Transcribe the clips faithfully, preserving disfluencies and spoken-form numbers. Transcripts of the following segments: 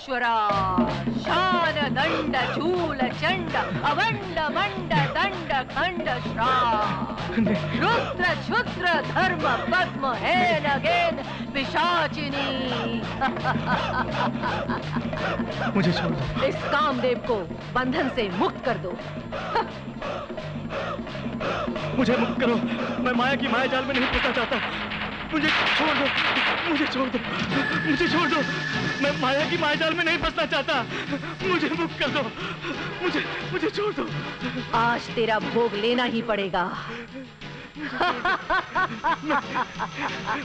ईश्वर शान दंड शूल चंड अवंड मंड दंड खंड श्राम रुद्र क्षुद्र धर्म पद्म हेन गेन पिशाचिनी। मुझे छोड़ दो, इस कामदेव को बंधन से मुक्त कर दो। मुझे मुक्त करो, मैं माया की माया जाल में नहीं फंसना चाहता। मुझे छोड़ दो, मुझे छोड़ दो, मुझे छोड़ दो, मैं माया की मायाजाल में नहीं फंसना चाहता। मुझे मुक्त कर दो, मुझे मुझे छोड़ दो। आज तेरा भोग लेना ही पड़ेगा।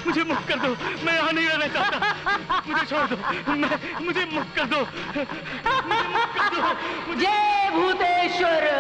मुझे मुक्त कर दो, मैं यहाँ नहीं रहना चाहता। मुझे छोड़ दो, मैं मुझे मुक्त कर दो, मुझे मुक्त कर दो। जय भूतेश्वर।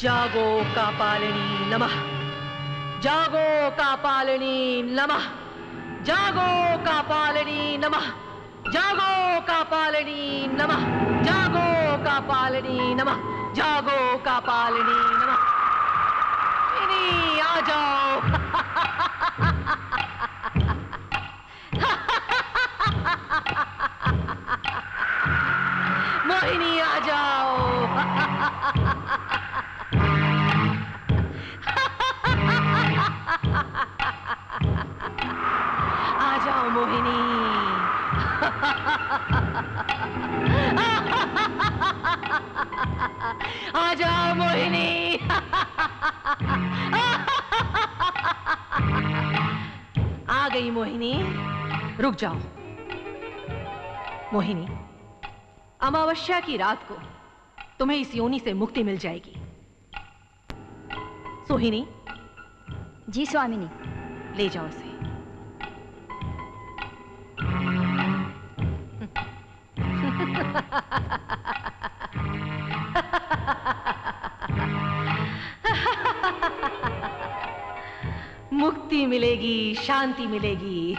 जागो कापालिनी नमः, जागो कापालिनी नमः, जागो कापालिनी नमः, जागो कापालिनी नमः, जागो कापालिनी नमः, जागो कापालिनी नमः। इन्हीं आ जाओ। मोहिनी आ जाओ। आ जाओ मोहिनी। आ जाओ मोहिनी। आ गई मोहिनी। रुक जाओ मोहिनी, अमावस्या की रात को तुम्हें इस योनि से मुक्ति मिल जाएगी। सोहिनी। जी स्वामिनी। ले जाओ इसे। मुक्ति मिलेगी, शांति मिलेगी।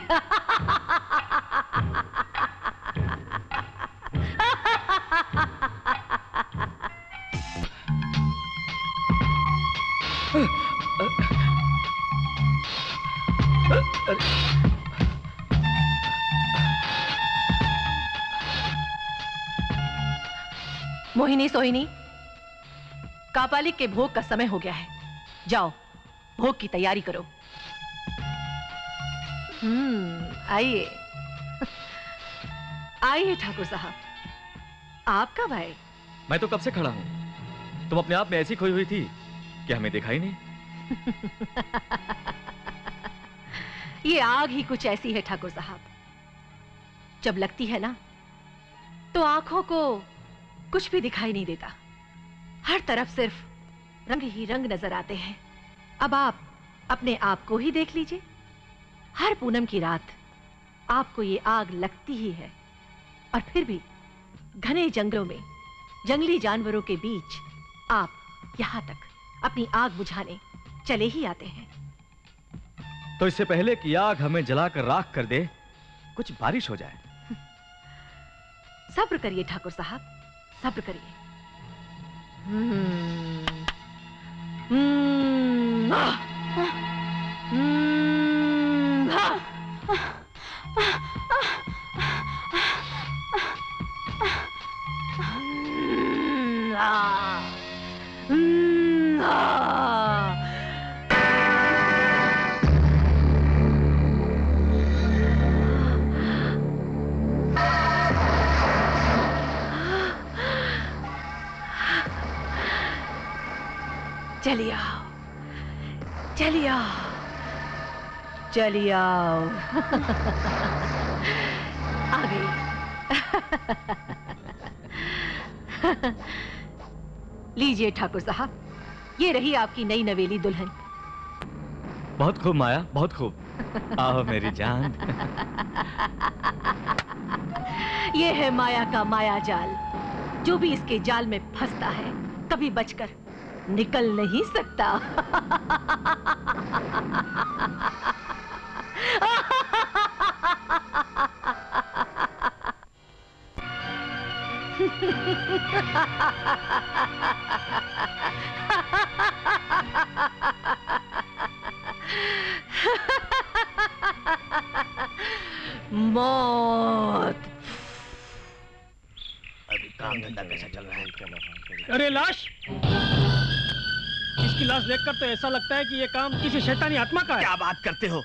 मोहिनी, सोहिनी, कापालिक के भोग का समय हो गया है। जाओ भोग की तैयारी करो। हम्म, आइए आइए ठाकुर साहब, आप कब आए? मैं तो कब से खड़ा हूं, तुम अपने आप में ऐसी खोई हुई थी कि हमें देखा ही नहीं। ये आग ही कुछ ऐसी है ठाकुर साहब, जब लगती है ना तो आंखों को कुछ भी दिखाई नहीं देता। हर तरफ सिर्फ रंग ही रंग नजर आते हैं। अब आप अपने आप को ही देख लीजिए। हर पूनम की रात आपको ये आग लगती ही है, और फिर भी घने जंगलों में जंगली जानवरों के बीच आप यहाँ तक अपनी आग बुझाने चले ही आते हैं। तो इससे पहले कि आग हमें जलाकर राख कर दे, कुछ बारिश हो जाए। सब्र करिए ठाकुर साहब, सब्र करिए। चलिए आओ, चलिए आओ, चलिए आओ। आ गई। लीजिए ठाकुर साहब, ये रही आपकी नई नवेली दुल्हन। बहुत खूब माया, बहुत खूब। आओ मेरी जान। ये है माया का माया जाल। जो भी इसके जाल में फंसता है कभी बचकर निकल नहीं सकता। मौत। अभी काम धंधा कैसा चल रहा है? अरे लाश, इसकी लाश देखकर तो ऐसा लगता है कि ये काम किसी शैतानी आत्मा का है। क्या बात करते हो,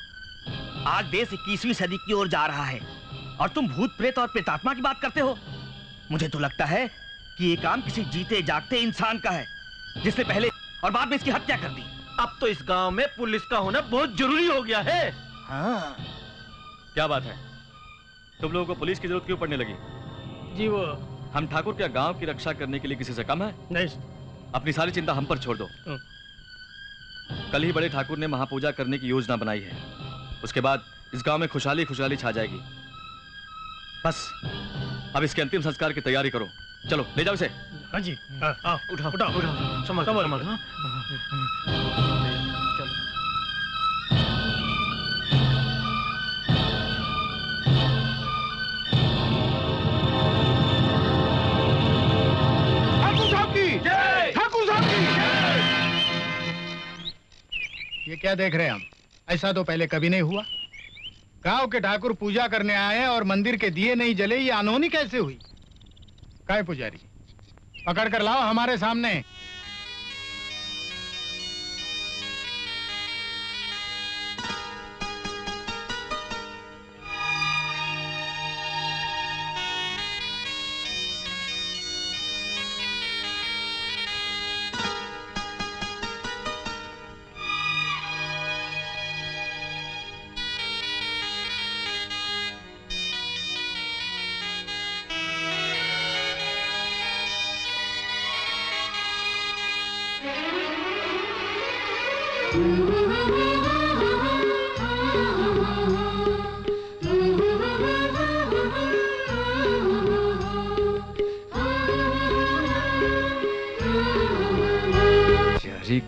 आज देश इक्कीसवीं सदी की ओर जा रहा है और तुम भूत प्रेत और प्रेतात्मा की बात करते हो। मुझे तो लगता है कि ये काम किसी जीते जागते इंसान का है जिसने पहले और बाद में इसकी हत्या कर दी। अब तो इस गांव में पुलिस का होना बहुत जरूरी हो गया है। हाँ। क्या बात है, तुम लोगों को पुलिस की जरूरत क्यों पड़ने लगी? जी वो हम ठाकुर क्या गांव की रक्षा करने के लिए किसी से कम है? नहीं। अपनी सारी चिंता हम पर छोड़ दो। कल ही बड़े ठाकुर ने महापूजा करने की योजना बनाई है, उसके बाद इस गांव में खुशहाली खुशहाली छा जाएगी। बस अब इसके अंतिम संस्कार की तैयारी करो। चलो ले जाओ इसे। हाँ जी। आओ उठा उठा उठा संभाल संभाल। ये क्या देख रहे हैं हम? ऐसा तो पहले कभी नहीं हुआ। गांव के ठाकुर पूजा करने आए और मंदिर के दिए नहीं जले, ये अनहोनी कैसे हुई? काय पुजारी, पकड़ कर लाओ हमारे सामने।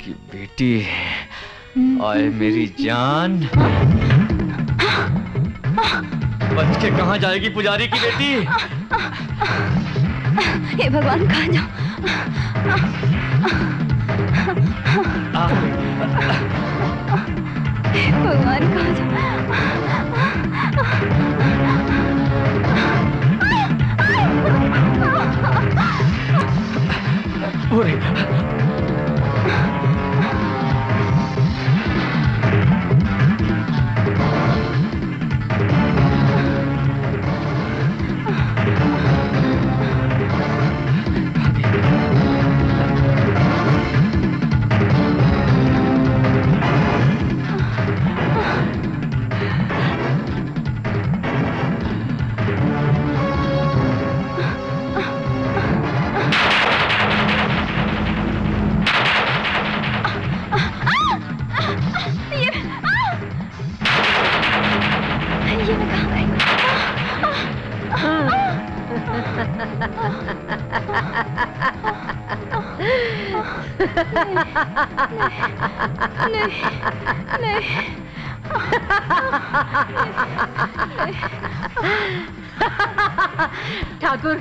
की बेटी और मेरी जान बच के कहाँ जाएगी? पुजारी की बेटी, हे भगवान कहाँ जाओ? भगवान कहाँ जाओ? ठाकुर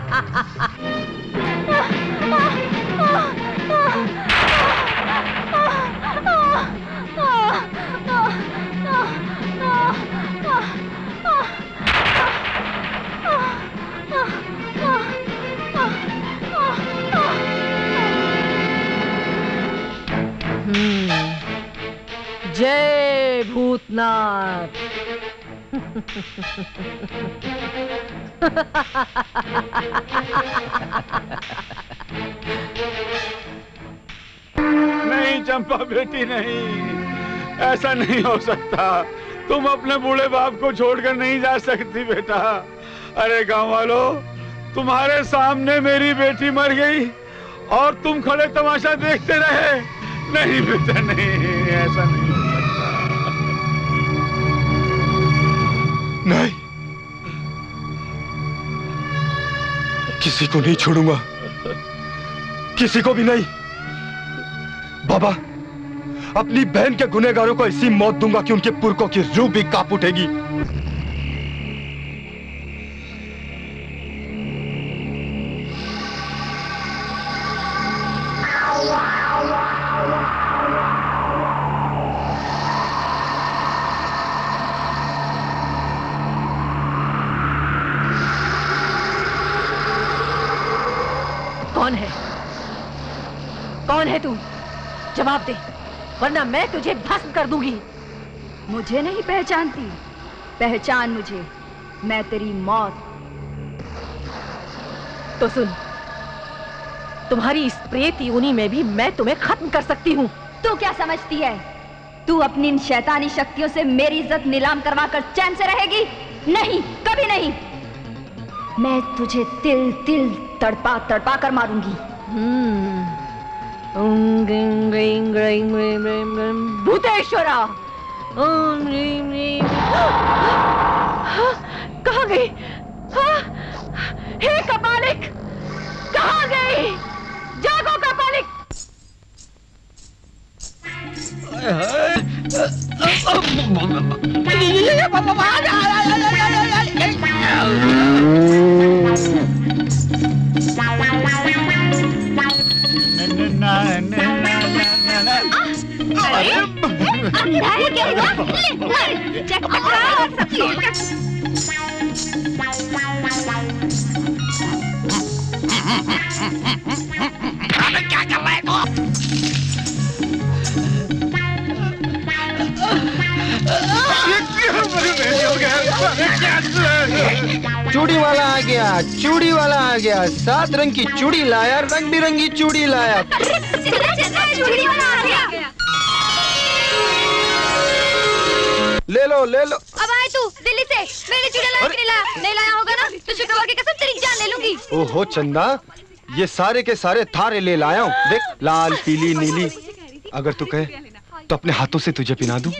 जय भूतनाथ। नहीं चंपा बेटी, नहीं, ऐसा नहीं हो सकता। तुम अपने बूढ़े बाप को छोड़कर नहीं जा सकती बेटा। अरे गाँव वालों, तुम्हारे सामने मेरी बेटी मर गई और तुम खड़े तमाशा देखते रहे। नहीं बेटा नहीं, ऐसा नहीं हो सकता। नहीं, किसी को नहीं छोड़ूंगा, किसी को भी नहीं। बाबा, अपनी बहन के गुनहगारों को ऐसी मौत दूंगा कि उनके पुरखों की रूह भी कांप उठेगी। जवाब दे, वरना मैं तुझे भस्म कर दूंगी। मुझे नहीं पहचानती, पहचान मुझे, मैं तेरी मौत। तो सुन, तुम्हारी इस प्रेत योनि में भी मैं तुम्हें खत्म कर सकती हूँ। तू क्या समझती है, तू अपनी इन शैतानी शक्तियों से मेरी इज्जत नीलाम करवा कर चैन से रहेगी? नहीं, कभी नहीं। मैं तुझे तिल तिल तड़पा तड़पा कर मारूंगी। हम्म भूतेश्वरा, कहाँ गई? हे कपालिक, कहाँ गई? जागो कपालिक। ना ना ना ना ना। अरे अरे क्या हुआ? ले चेक करा सकती है। अबे क्या कर रहे हो? चूड़ी वाला आ गया, चूड़ी वाला आ गया, सात रंग की चूड़ी लाया, रंग बिरंगी चूड़ी लाया। चित्रा, चित्रा, चूड़ी वाला आ गया। ले लो ले लो। अब आए तू दिल्ली से, मेरे चूड़ी लाया नहीं लाया, नहीं लाया होगा ना तो शुक्रवार की कसम तेरी जान ले लूंगी। ओहो चंदा, ये सारे के सारे थारे ले लाया हूँ, देख लाल पीली नीली। अगर तू कहे तो अपने हाथों से तुझे पहना दूं।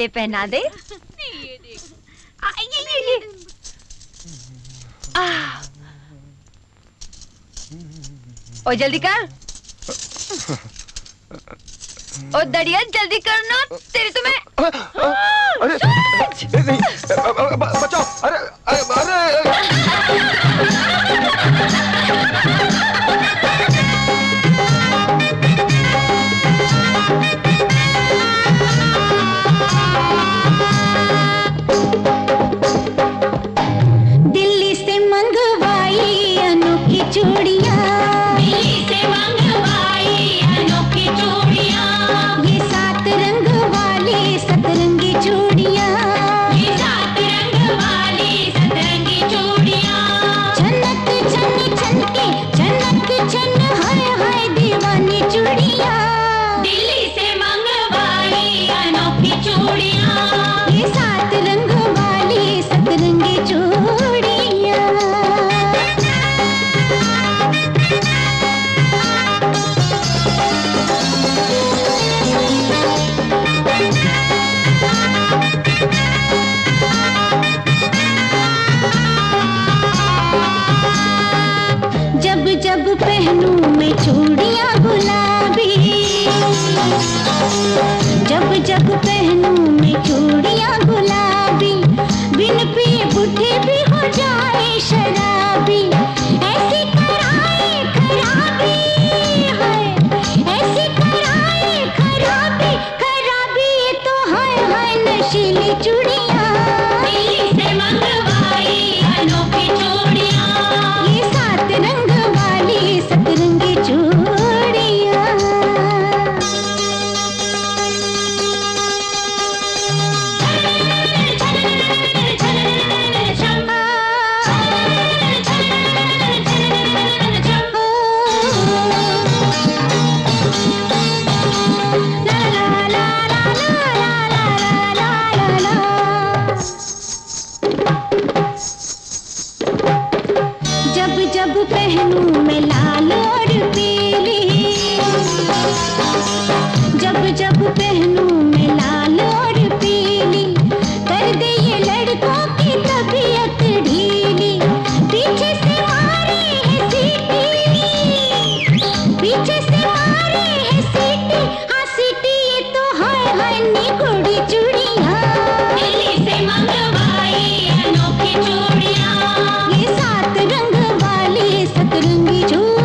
ले पहना दे। आ, ये ये ये। आ। ओ जल्दी कर, ओ दरिया जल्दी कर ना, तेरी तुम्हें। अरे नहीं, बचाओ। अरे अरे अरे जब जब पहनूं मैं चूड़ियां गुलाबी, बिन पिए बुढ़े भी हो जाए शराबी। ऐसी कराए खराबी है, ऐसी कराए खराबी खराबी तो हाय हाय नशीली चूड़ियां। दिल्ली से मंगवाई अनोखी चूड़ियां, ये सात रंग वाली सतरंगी चूड़ियां। जब पहनूं मैं लाल और पीली, जब जब पहनूं मैं लाल और पीली, कर दे ये लड़कों की तबीयत ढीली। पीछे से मारे है सीटी, पीछे से मारे है सीटी, हाँ सीटी ये तो हाय हाय निगुड़ी चूड़ियाँ, दिल्ली से मंगवाई अनोखी चूड़ियाँ, ये सात रंग सतरंगी चूड़ियाँ।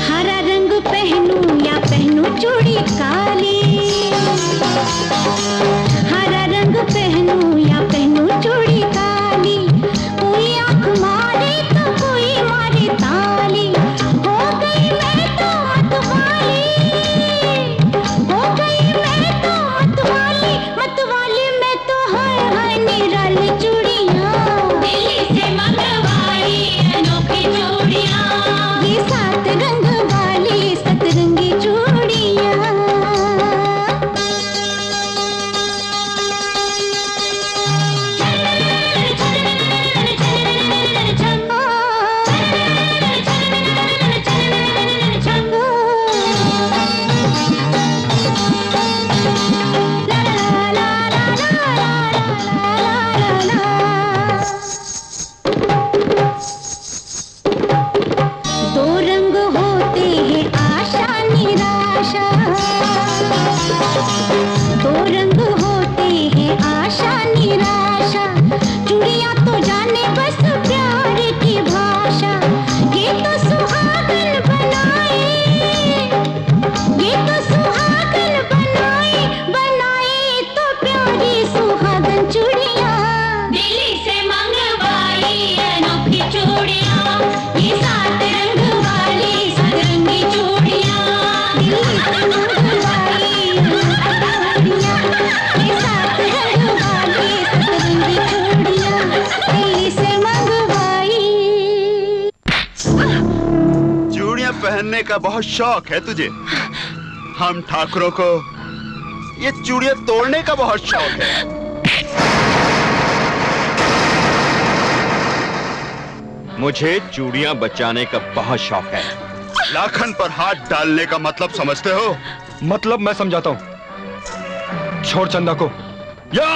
हरा रंग पहनूं या पहनूं चूड़ी काली, हरा रंग पहनूं या पहनूं चूड़ी काली, दो रंग होते हैं आशा निराशा, चूड़ियाँ तो जाने बस प्यार की भाषा, ये तो सुहागन बनाए, ये तो सुहागन बनाए, बनाए तो प्यारी सुहागन चूड़ियाँ, दिल्ली से मंगवाई अनोखी चूड़ियाँ, ये सात रंग वाली सतरंगी चूड़ियाँ, दिल्ली से मंगवाई सात रंग वाली सतरंगी चूड़ियाँ, दिल्ली से मंगवाई। चूड़ियाँ पहनने का बहुत शौक है तुझे। हम ठाकरों को ये चूड़ियाँ तोड़ने का बहुत शौक है। मुझे चूड़ियाँ बचाने का बहुत शौक है। लाखन पर हाथ डालने का मतलब समझते हो? मतलब मैं समझाता हूँ। छोड़ चंदा को या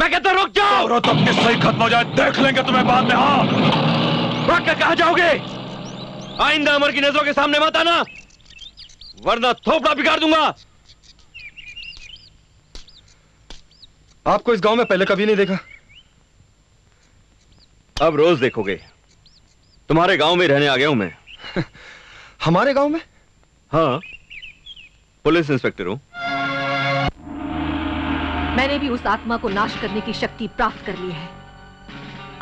मैं कहता रुक जाओ। औरत तो अपनी सही खत्म हो जाए, देख लेंगे तुम्हें बाद में। हाँ भाग कर कहाँ जाओगे? आइंदा अमर की नजरों के सामने मत आना, वरना थोपड़ा बिगाड़ दूंगा। आपको इस गांव में पहले कभी नहीं देखा, अब रोज देखोगे। तुम्हारे गांव में रहने आ गया हूं मैं। हमारे गांव में? हाँ, पुलिस इंस्पेक्टर हूं। मैंने भी उस आत्मा को नाश करने की शक्ति प्राप्त कर ली है।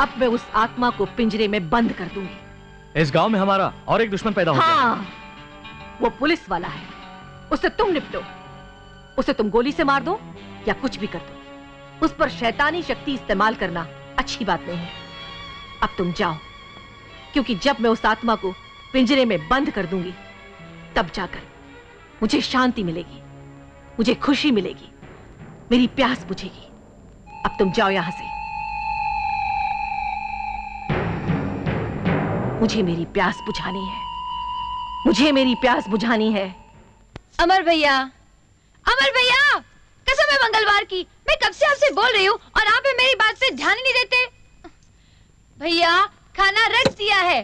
अब मैं उस आत्मा को पिंजरे में बंद कर दूंगी। इस गांव में हमारा और एक दुश्मन पैदा हो गया। हाँ, वो पुलिस वाला है, उससे तुम निपटो। उसे तुम गोली से मार दो या कुछ भी कर दो, उस पर शैतानी शक्ति इस्तेमाल करना अच्छी बात नहीं है। अब तुम जाओ, क्योंकि जब मैं उस आत्मा को पिंजरे में बंद कर दूंगी, तब जाकर मुझे शांति मिलेगी, मुझे खुशी मिलेगी, मेरी प्यास बुझेगी। अब तुम जाओ यहां से। मुझे मेरी प्यास बुझानी है, मुझे मेरी प्यास बुझानी है। अमर भैया, अमर भैया, कसम है मंगलवार की, मैं कब से आपसे बोल रही हूँ और आप मेरी बात से ध्यान नहीं देते। भैया खाना रख दिया है,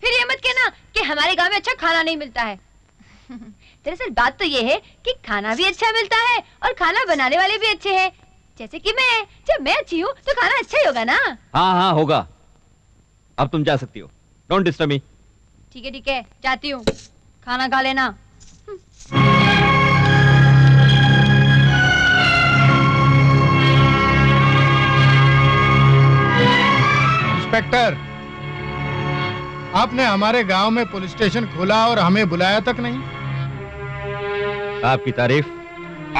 फिर ये मत कहना कि हमारे गांव में अच्छा खाना नहीं मिलता है। दरअसल बात तो ये है कि खाना भी अच्छा मिलता है और खाना बनाने वाले भी अच्छे हैं, जैसे कि मैं। जब मैं अच्छी हूँ तो खाना अच्छा ही होगा ना। हाँ हाँ होगा। अब तुम जा सकती हो, डोंट डिस्टर्ब मी। ठीक है ठीक है, जाती हूँ, खाना खा लेना। इंस्पेक्टर, आपने हमारे गांव में पुलिस स्टेशन खोला और हमें बुलाया तक नहीं। आपकी तारीफ।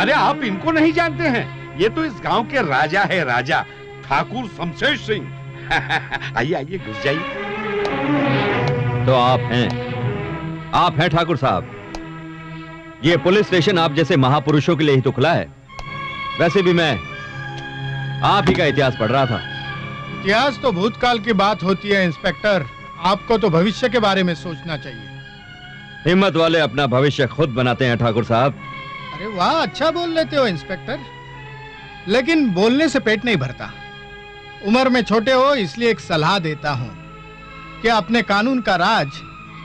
अरे आप इनको नहीं जानते हैं, ये तो इस गांव के राजा है, राजा ठाकुर शमशेर सिंह। आइए आइए घुस जाइए। तो आप हैं, आप हैं ठाकुर साहब। ये पुलिस स्टेशन आप जैसे महापुरुषों के लिए ही तो खुला है। वैसे भी मैं आप ही का इतिहास पढ़ रहा था। इतिहास तो भूतकाल की बात होती है इंस्पेक्टर, आपको तो भविष्य के बारे में सोचना चाहिए। हिम्मत वाले अपना भविष्य खुद बनाते हैं ठाकुर साहब। अरे वाह, अच्छा बोल लेते हो इंस्पेक्टर, लेकिन बोलने से पेट नहीं भरता। उम्र में छोटे हो, इसलिए एक सलाह देता हूँ कि अपने कानून का राज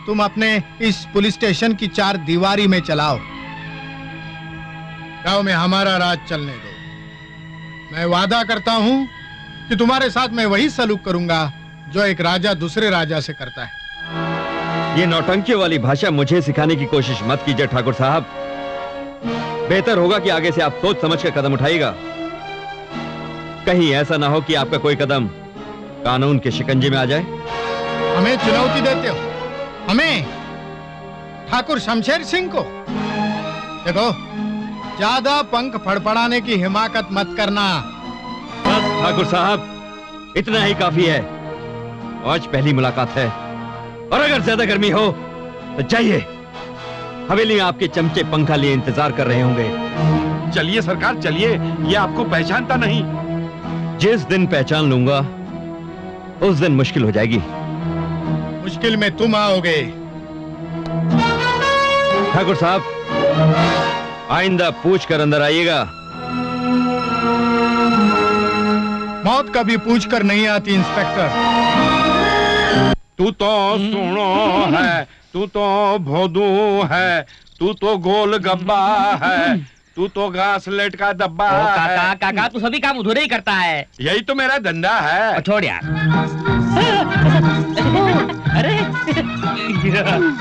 तुम अपने इस पुलिस स्टेशन की चार दीवारी में चलाओ। गाँव में हमारा राज चलने दो। मैं वादा करता हूँ कि तुम्हारे साथ मैं वही सलूक करूंगा जो एक राजा दूसरे राजा से करता है। ये नौटंकी वाली भाषा मुझे सिखाने की कोशिश मत कीजिए ठाकुर साहब। बेहतर होगा कि आगे से आप सोच समझ कर कदम उठाइएगा। कहीं ऐसा ना हो कि आपका कोई कदम कानून के शिकंजे में आ जाए। हमें चुनौती देते हो? हमें, ठाकुर शमशेर सिंह को? देखो, ज्यादा पंख फड़फड़ाने की हिमाकत मत करना। बस ठाकुर साहब, इतना ही काफी है। आज पहली मुलाकात है, और अगर ज्यादा गर्मी हो तो जाइए, हवेली में आपके चमचे पंखा लिए इंतजार कर रहे होंगे। चलिए सरकार चलिए, ये आपको पहचानता नहीं। जिस दिन पहचान लूंगा उस दिन मुश्किल हो जाएगी। मुश्किल में तुम आओगे। ठाकुर साहब, आइंदा पूछ कर अंदर आइएगा। मौत कभी पूछ कर नहीं आती इंस्पेक्टर। तू तो सुनो है, तू तो भोदू है, तू तो गोल गब्बा है, तू तो घासलेट का डब्बा है। काका काका, तू सभी काम उधर ही करता है। यही तो मेरा धंधा है। छोड़ यार। अरे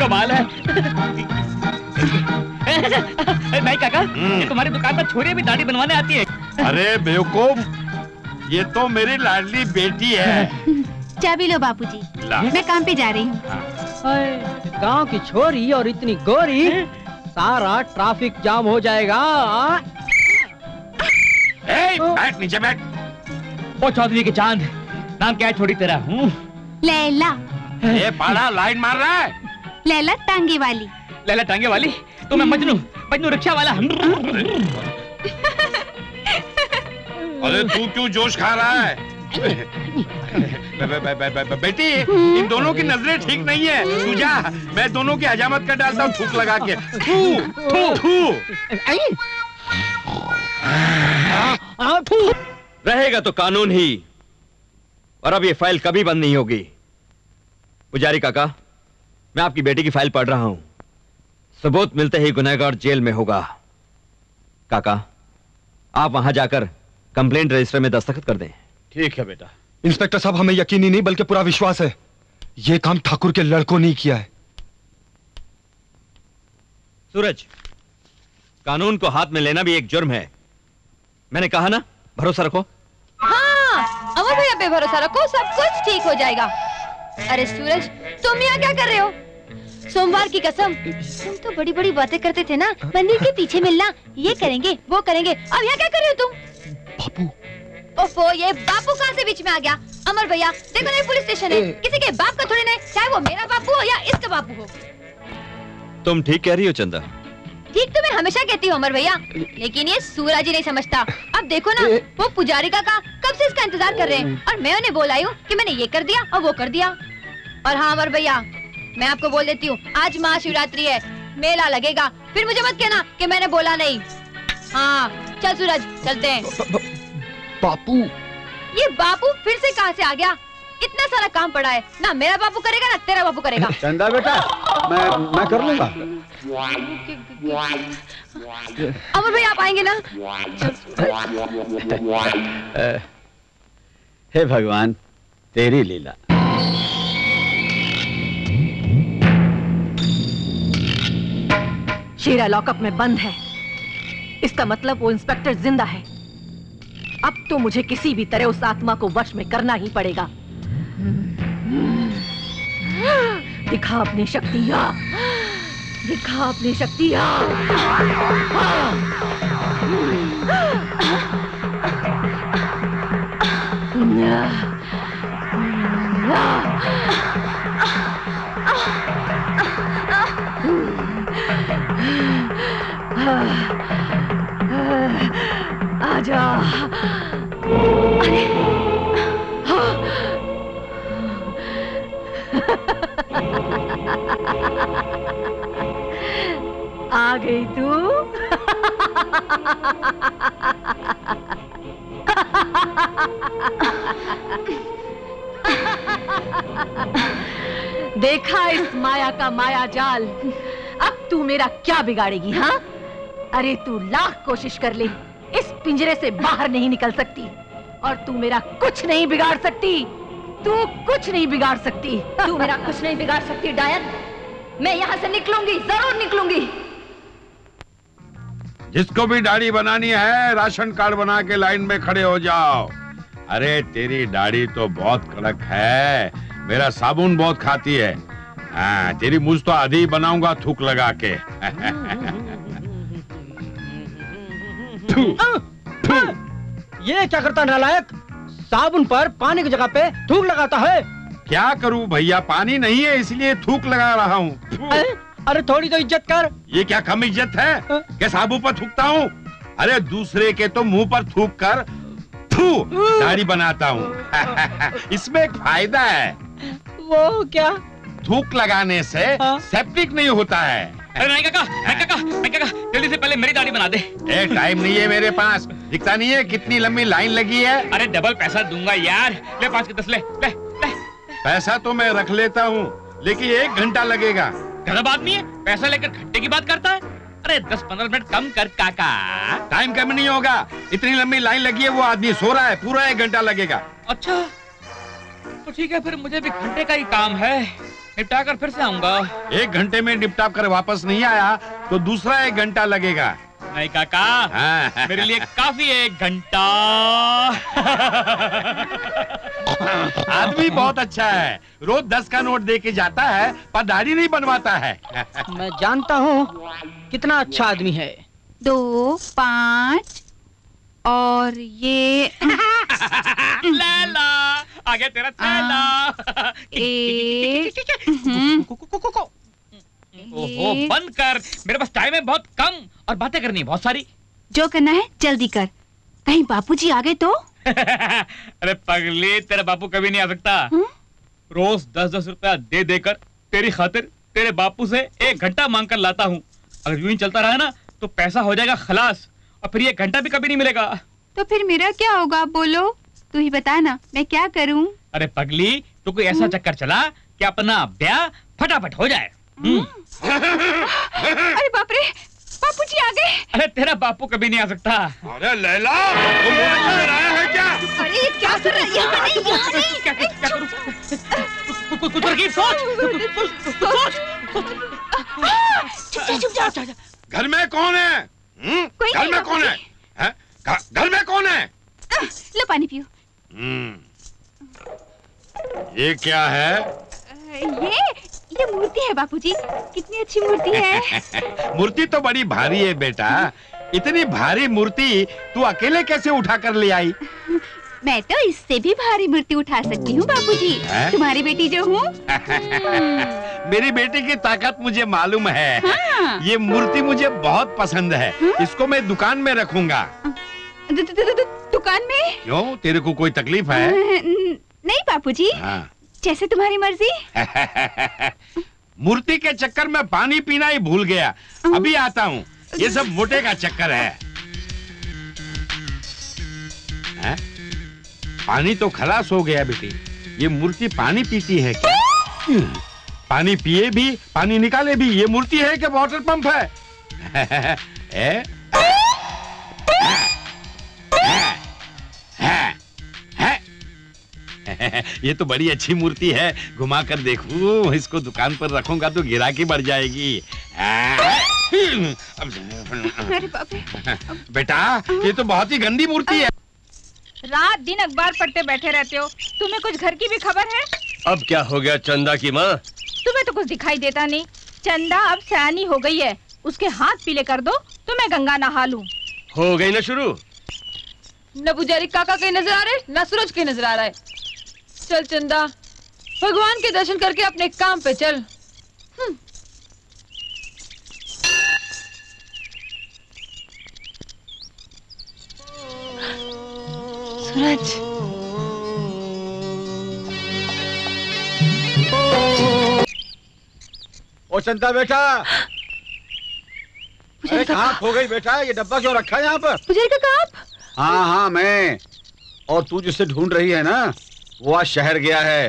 कमाल है। भाई काका, तुम्हारी दुकान पर छोरी भी दाढ़ी बनवाने आती है? अरे बेवकूफ, ये तो मेरी लाडली बेटी है। चाबी लो बापूजी, मैं काम पे जा रही हूँ। गांव की छोरी और इतनी गोरी, सारा ट्रैफिक जाम हो जाएगा। ए, बैठ नीचे बैठ। ओ चौधरी के चांद, नाम क्या है छोरी तेरा? लैला। ए पाला, लाइन मार रहा है। लैला टांगे वाली। लैला टांगे वाली? तो मैं मजनू, मजनू रिक्शा वाला। अरे तू क्यों जोश खा रहा है? बेटी, इन दोनों की नजरें ठीक नहीं है। सुजा, मैं दोनों की हजामत कर डालता हूँ थूक लगा के। थू, थू, थू। रहेगा तो कानून ही, और अब ये फाइल कभी बंद नहीं होगी। पुजारी काका, मैं आपकी बेटी की फाइल पढ़ रहा हूं, सबूत मिलते ही गुनहगार जेल में होगा। काका, आप वहां जाकर कंप्लेंट रजिस्टर में दस्तखत कर दें। ठीक है बेटा। इंस्पेक्टर साहब, हमें यकीन ही नहीं बल्कि पूरा विश्वास है यह काम ठाकुर के लड़कों ने किया है। सूरज, कानून को हाथ में लेना भी एक जुर्म है। मैंने कहा ना, भरोसा रखो। हाँ, अमर भैया पे भरोसा रखो, सब कुछ ठीक हो जाएगा। अरे सूरज, तुम यहाँ क्या कर रहे हो? सोमवार की कसम, तुम तो बड़ी बड़ी बातें करते थे ना, मंदिर के पीछे मिलना, ये करेंगे वो करेंगे, अब यहाँ क्या कर रहे हो तुम? बापू, ओफो, ये बापू कहाँ से बीच में आ गया? अमर भैया देखो, नहीं पुलिस स्टेशन है, किसी के बाप का थोड़ी ना, चाहे वो मेरा बापू हो या इसका बापू हो। तुम ठीक कह रही हो चंदा। ठीक तो मैं हमेशा कहती हूँ अमर भैया, लेकिन ये सूरज ही नहीं समझता। अब देखो ना, वो पुजारी काका कब से इसका इंतजार कर रहे हैं, और मैं उन्हें बोला हूँ कि मैंने ये कर दिया और वो कर दिया। और हाँ अमर भैया, मैं आपको बोल देती हूँ, आज महाशिवरात्रि है, मेला लगेगा, फिर मुझे मत कहना कि मैंने बोला नहीं। हाँ चल सूरज, चलते हैं। बापू, ये बापू फिर से कहाँ से आ गया? इतना सारा काम पड़ा है ना, मेरा बापू करेगा ना तेरा बापू करेगा। चंदा बेटा, मैं मैं कर लूंगा। अमर भाई आप आएंगे ना? हे भगवान, तेरी लीला। शीरा लॉकअप में बंद है, इसका मतलब वो इंस्पेक्टर जिंदा है। अब तो मुझे किसी भी तरह उस आत्मा को वश में करना ही पड़ेगा। दिखा अपनी शक्तियाँ, दिखा अपनी शक्तियाँ। आजा। आ गई तू। देखा इस माया का माया जाल, अब तू मेरा क्या बिगाड़ेगी? हाँ, अरे तू लाख कोशिश कर ले, इस पिंजरे से बाहर नहीं निकल सकती, और तू मेरा कुछ नहीं बिगाड़ सकती। तू कुछ नहीं बिगाड़ सकती तू मेरा कुछ नहीं बिगाड़ सकती डायन, मैं यहाँ से निकलूंगी, जरूर निकलूंगी। जिसको भी दाढ़ी बनानी है, राशन कार्ड बना के लाइन में खड़े हो जाओ। अरे तेरी दाढ़ी तो बहुत कड़क है, मेरा साबुन बहुत खाती है। आ, तेरी मूंछ तो आधी ही बनाऊंगा थूक लगा के। थू, थू। ये क्या करता नालायक, साबुन पर पानी की जगह पे थूक लगाता है। क्या करूं भैया, पानी नहीं है इसलिए थूक लगा रहा हूँ। अरे थोड़ी तो इज्जत कर। ये क्या कम इज्जत है कि साबुन पर थूकता हूँ? अरे दूसरे के तो मुंह पर थूक कर थू दाढ़ी बनाता हूँ। इसमें एक फायदा है। वो क्या? थूक लगाने से सेप्टिक नहीं होता है। अरे नायका का, नायका का, नायका का, जल्दी से पहले मेरी दाढ़ी बना दे। ए, टाइम नहीं है मेरे पास, दिखता नहीं है कितनी लंबी लाइन लगी है। अरे डबल पैसा दूंगा यार, ले पाँच के दस ले। पैसा तो मैं रख लेता हूँ, लेकिन एक घंटा लगेगा। गरीब आदमी है, पैसा लेकर घंटे की बात करता है। अरे दस पंद्रह मिनट कम कर काका। टाइम कम नहीं होगा, इतनी लंबी लाइन लगी है, वो आदमी सो रहा है, पूरा एक घंटा लगेगा। अच्छा तो ठीक है, फिर मुझे भी घंटे का ही काम है, निपटा कर फिर से आऊंगा। एक घंटे में निपटा कर वापस नहीं आया तो दूसरा एक घंटा लगेगा। नहीं काका, हाँ। मेरे लिए काफी एक घंटा। आदमी बहुत अच्छा है, रोज दस का नोट दे के जाता है, पर दाढ़ी नहीं बनवाता है। मैं जानता हूँ कितना अच्छा आदमी है। दो पाँच और ये लैला आ गया तेरा थैला। एक ओहो, बंद कर, मेरे पास टाइम है बहुत कम, और बातें करनी है बहुत सारी। जो करना है जल्दी कर, कहीं बापूजी आ गए तो। अरे पगली, तेरा बापू कभी नहीं आ सकता। हुँ? रोज दस दस रुपया दे देकर तेरी खातिर तेरे बापू से एक घंटा मांग कर लाता हूँ। अगर यूं ही चलता रहा ना तो पैसा हो जाएगा खलास, और फिर ये घंटा भी कभी नहीं मिलेगा। तो फिर मेरा क्या होगा? बोलो, तू ही बताना मैं क्या करूं? अरे पगली, तू कोई ऐसा चक्कर चला कि अपना ब्याह फटाफट हो जाए। अरे बाप रे, बापू जी आ गए। अरे तेरा बापू कभी नहीं आ सकता। अरे लैला, तुम आया है क्या? अरे ये क्या कर रहा है? यहाँ नहीं, यहाँ नहीं। क्या क्या करूँ? कुछ कुछ तरकीब सोच, सोच। चुप जा, चुप जा, चुप जा। घर में कौन है? घर में कौन है? हैं? घर में कौन है? लो पानी पियो। ये क्या है? ये ये मूर्ति है बापूजी। कितनी अच्छी मूर्ति है। मूर्ति तो बड़ी भारी है बेटा। इतनी भारी मूर्ति तू अकेले कैसे उठा कर ले आई? मैं तो इससे भी भारी मूर्ति उठा सकती हूँ बापूजी। तुम्हारी बेटी जो हूँ। मेरी बेटी की ताकत मुझे मालूम है। हाँ। ये मूर्ति मुझे बहुत पसंद है। हाँ? इसको मैं दुकान में रखूंगा। दु, दु, दु, दु, दुकान में? क्यों, तेरे को कोई तकलीफ है? नहीं बापूजी। हाँ। जैसे तुम्हारी मर्जी। मूर्ति के चक्कर में पानी पीना ही भूल गया। अभी आता हूँ। ये सब मोटे का चक्कर है। हाँ? पानी तो खलास हो गया बेटी। ये मूर्ति पानी पीती है क्या? पानी पिए भी, पानी निकाले भी। ये मूर्ति है कि वाटर पंप है? ए? ये तो बड़ी अच्छी मूर्ति है। घुमा कर देखूं, इसको दुकान पर रखूंगा तो गिराकी बढ़ जाएगी। बेटा, ये तो बहुत ही गंदी मूर्ति है। रात दिन अखबार पढ़ते बैठे रहते हो। तुम्हें कुछ घर की भी खबर है? अब क्या हो गया चंदा की माँ? तुम्हें तो कुछ दिखाई देता नहीं। चंदा अब सयानी हो गई है। उसके हाथ पीले कर दो तो मैं गंगा नहा लूं। हो गई ना शुरू? न पुजारी काका के नजर आ रहे, न सूरज के नजर आ रहा है। चल चंदा, भगवान के दर्शन करके अपने काम पे चल। ओ चंदा बेटा, अरे कहाँ खो गई बेटा? ये डब्बा क्यों रखा है यहाँ पर? पुजारी काका आप? हाँ हाँ मैं। और तू जिसे ढूंढ रही है ना, वो आज शहर गया है।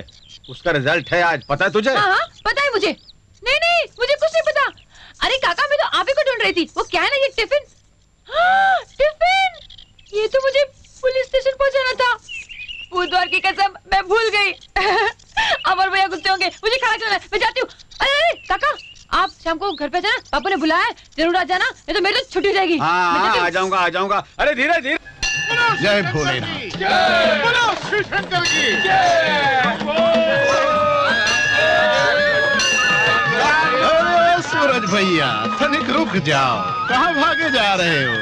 उसका रिजल्ट है आज, पता है तुझे? हाँ हाँ पता है मुझे। नहीं नहीं, मुझे कुछ नहीं पता। अरे काका, मैं तो आप ही को ढूंढ रही थी। वो क्या है ना, ये टिफिन। हाँ, टिफिन। ये तो मुझे पुलिस स्टेशन पहुंचाना था। बुधवार की कसम, मैं भूल गई। अमर भैया गुस्से होंगे। मुझे खाना खिलाना है, मैं जाती हूँ। अरे, अरे काका, आप शाम को घर पे जाना, पापा ने बुलाया है। जरूर आ जाना, नहीं तो मेरी तो छुट्टी हो जाएगी। आ जाऊंगा, आ जाऊंगा। अरे धीरे धीरे। जय भोलेनाथ। बोलो श्री शंकर की जय। सूरज भैया, तनिक रुक जाओ। कहाँ भागे जा रहे हो?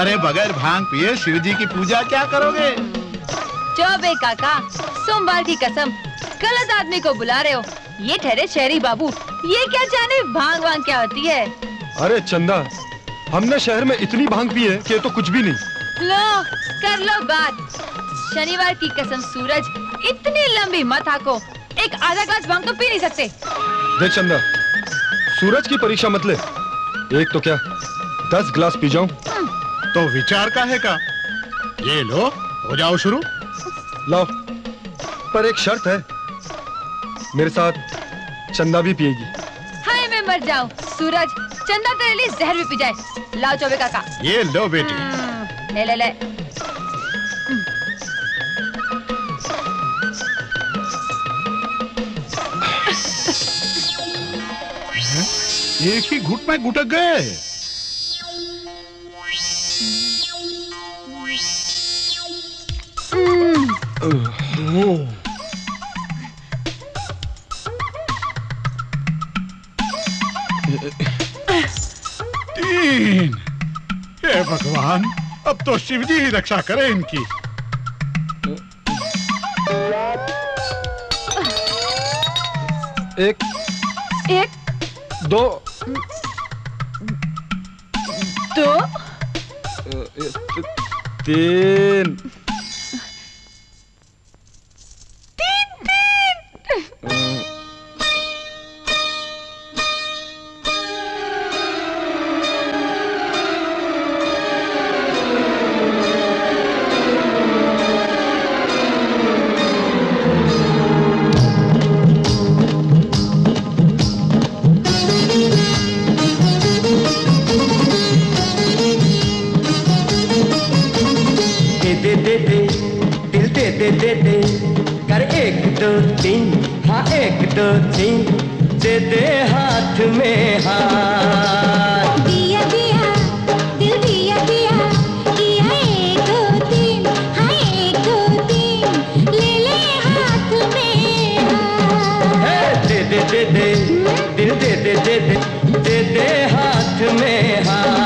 अरे बगैर भांग पिए शिव जी की पूजा क्या करोगे? चौबे काका, सोमवार की कसम, गलत आदमी को बुला रहे हो। ये ठहरे शहरी बाबू, ये क्या जाने भांग भांग क्या होती है। अरे चंदा, हमने शहर में इतनी भांग पी है कि तो कुछ भी नहीं। लो कर लो बात। शनिवार की कसम सूरज, इतनी लंबी मत हाको। एक आधा ग्लास भांग तो पी नहीं सकते। देख चंदा, सूरज की परीक्षा मत ले। एक तो क्या, दस ग्लास पी जाऊं तो विचार का है का? ये लो, हो जाओ शुरू। लाओ, पर एक शर्त है, मेरे साथ चंदा भी पिएगी। हाय मैं मर जाऊं सूरज, चंदा तेरे लिए जहर भी पी जाए। लाओ चौबे काका, ये लो बेटी। ले ले ले। एक ही घुट में घुटक गए। तीन। हे भगवान, अब तो शिवजी ही रक्षा करे इनकी। एक, एक, दो, दो, तीन। दे दे, दिल दे दे दे दे, कर एक दो तीन, हाँ एक दो तीन, दे दे हाथ में हाथ। दिया दिया, दिल दिया दिया, किया एक दो तीन, हाँ एक दो तीन, ले ले हाथ में हाथ। है दे दे दे दे, दिल दे दे दे दे, दे दे हाथ में हाथ।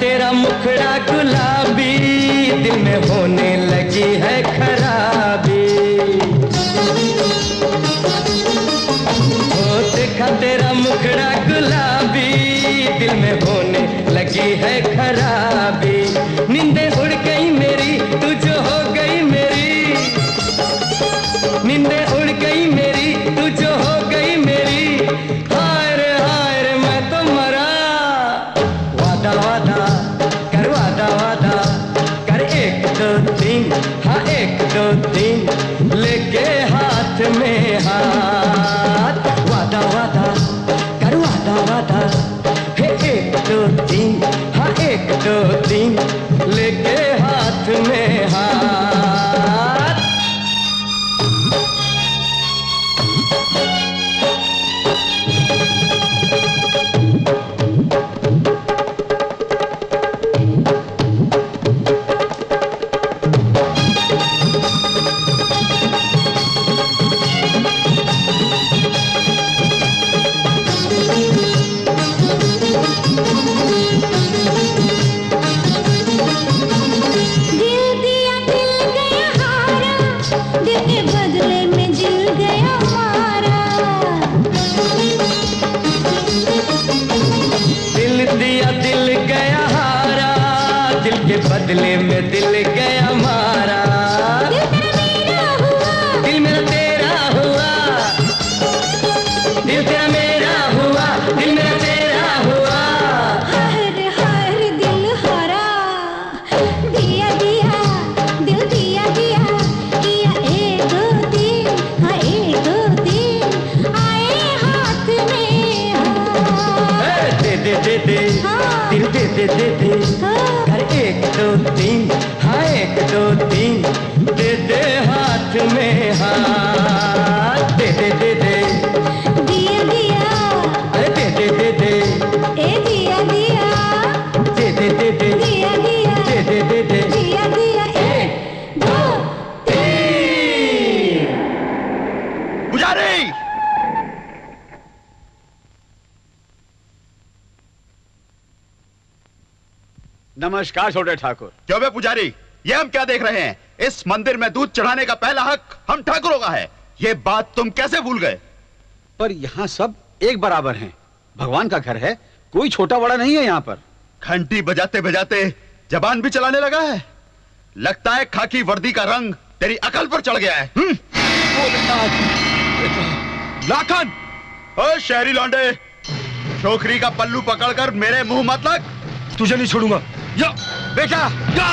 तेरा मुखड़ा गुलाबी, दिल में होने लगी है खराबी। ओ देखा तेरा मुखड़ा गुलाबी, दिल में होने लगी है खराबी। नींदें उड़ गई मेरी, तू जो हो गई मेरी। नींदें उड़ गई मेरी, तू जो हो गई मेरी। हाय रे हाय रे मैं तो मरा। वादा वादा हाँ एक दो तीन, लेके हाथ में हाथ। वादा वादा कर वादा वादा, हे एक दो तीन, हाँ एक दो तीन, लेके हाथ में हाथ। दिल में दिल गया मारा, दिल मेरा तेरा हुआ, दिल तेरा मेरा हुआ, दिल मेरा तेरा हुआ। हर हर दिल हरा, दिया दिया, दिल दिया दिया, किया एक दो तीन, हाँ एक दो तीन, आए हाथ में हाथ। दे दे दे दे, दिल दे दे दे दे, एक दो तीन, हाँ एक दो तीन, दे दे हाथ में हाथ। दे दे दे दे, दिया दिया, अरे दे दे दे दे, ए दिया दिया, दे दे दे दे, दिया दिया, दे दे दे दे, दिया दिया, एक दो तीन। पुजारी। नमस्कार छोटे ठाकुर। क्यों बे पुजारी, ये हम क्या देख रहे हैं? इस मंदिर में दूध चढ़ाने का पहला हक हम ठाकुरों का है। ये बात तुम कैसे भूल गए? पर यहाँ सब एक बराबर हैं। भगवान का घर है, कोई छोटा बड़ा नहीं है। यहाँ पर घंटी बजाते बजाते जबान भी चलाने लगा है। लगता है खाकी वर्दी का रंग तेरी अकल पर चढ़ गया है। लाखन, ओ शहरी लौंडे, छोकरी का पल्लू पकड़कर मेरे मुंह मत लग। तुझे नहीं छोड़ूंगा। या बेटा, या।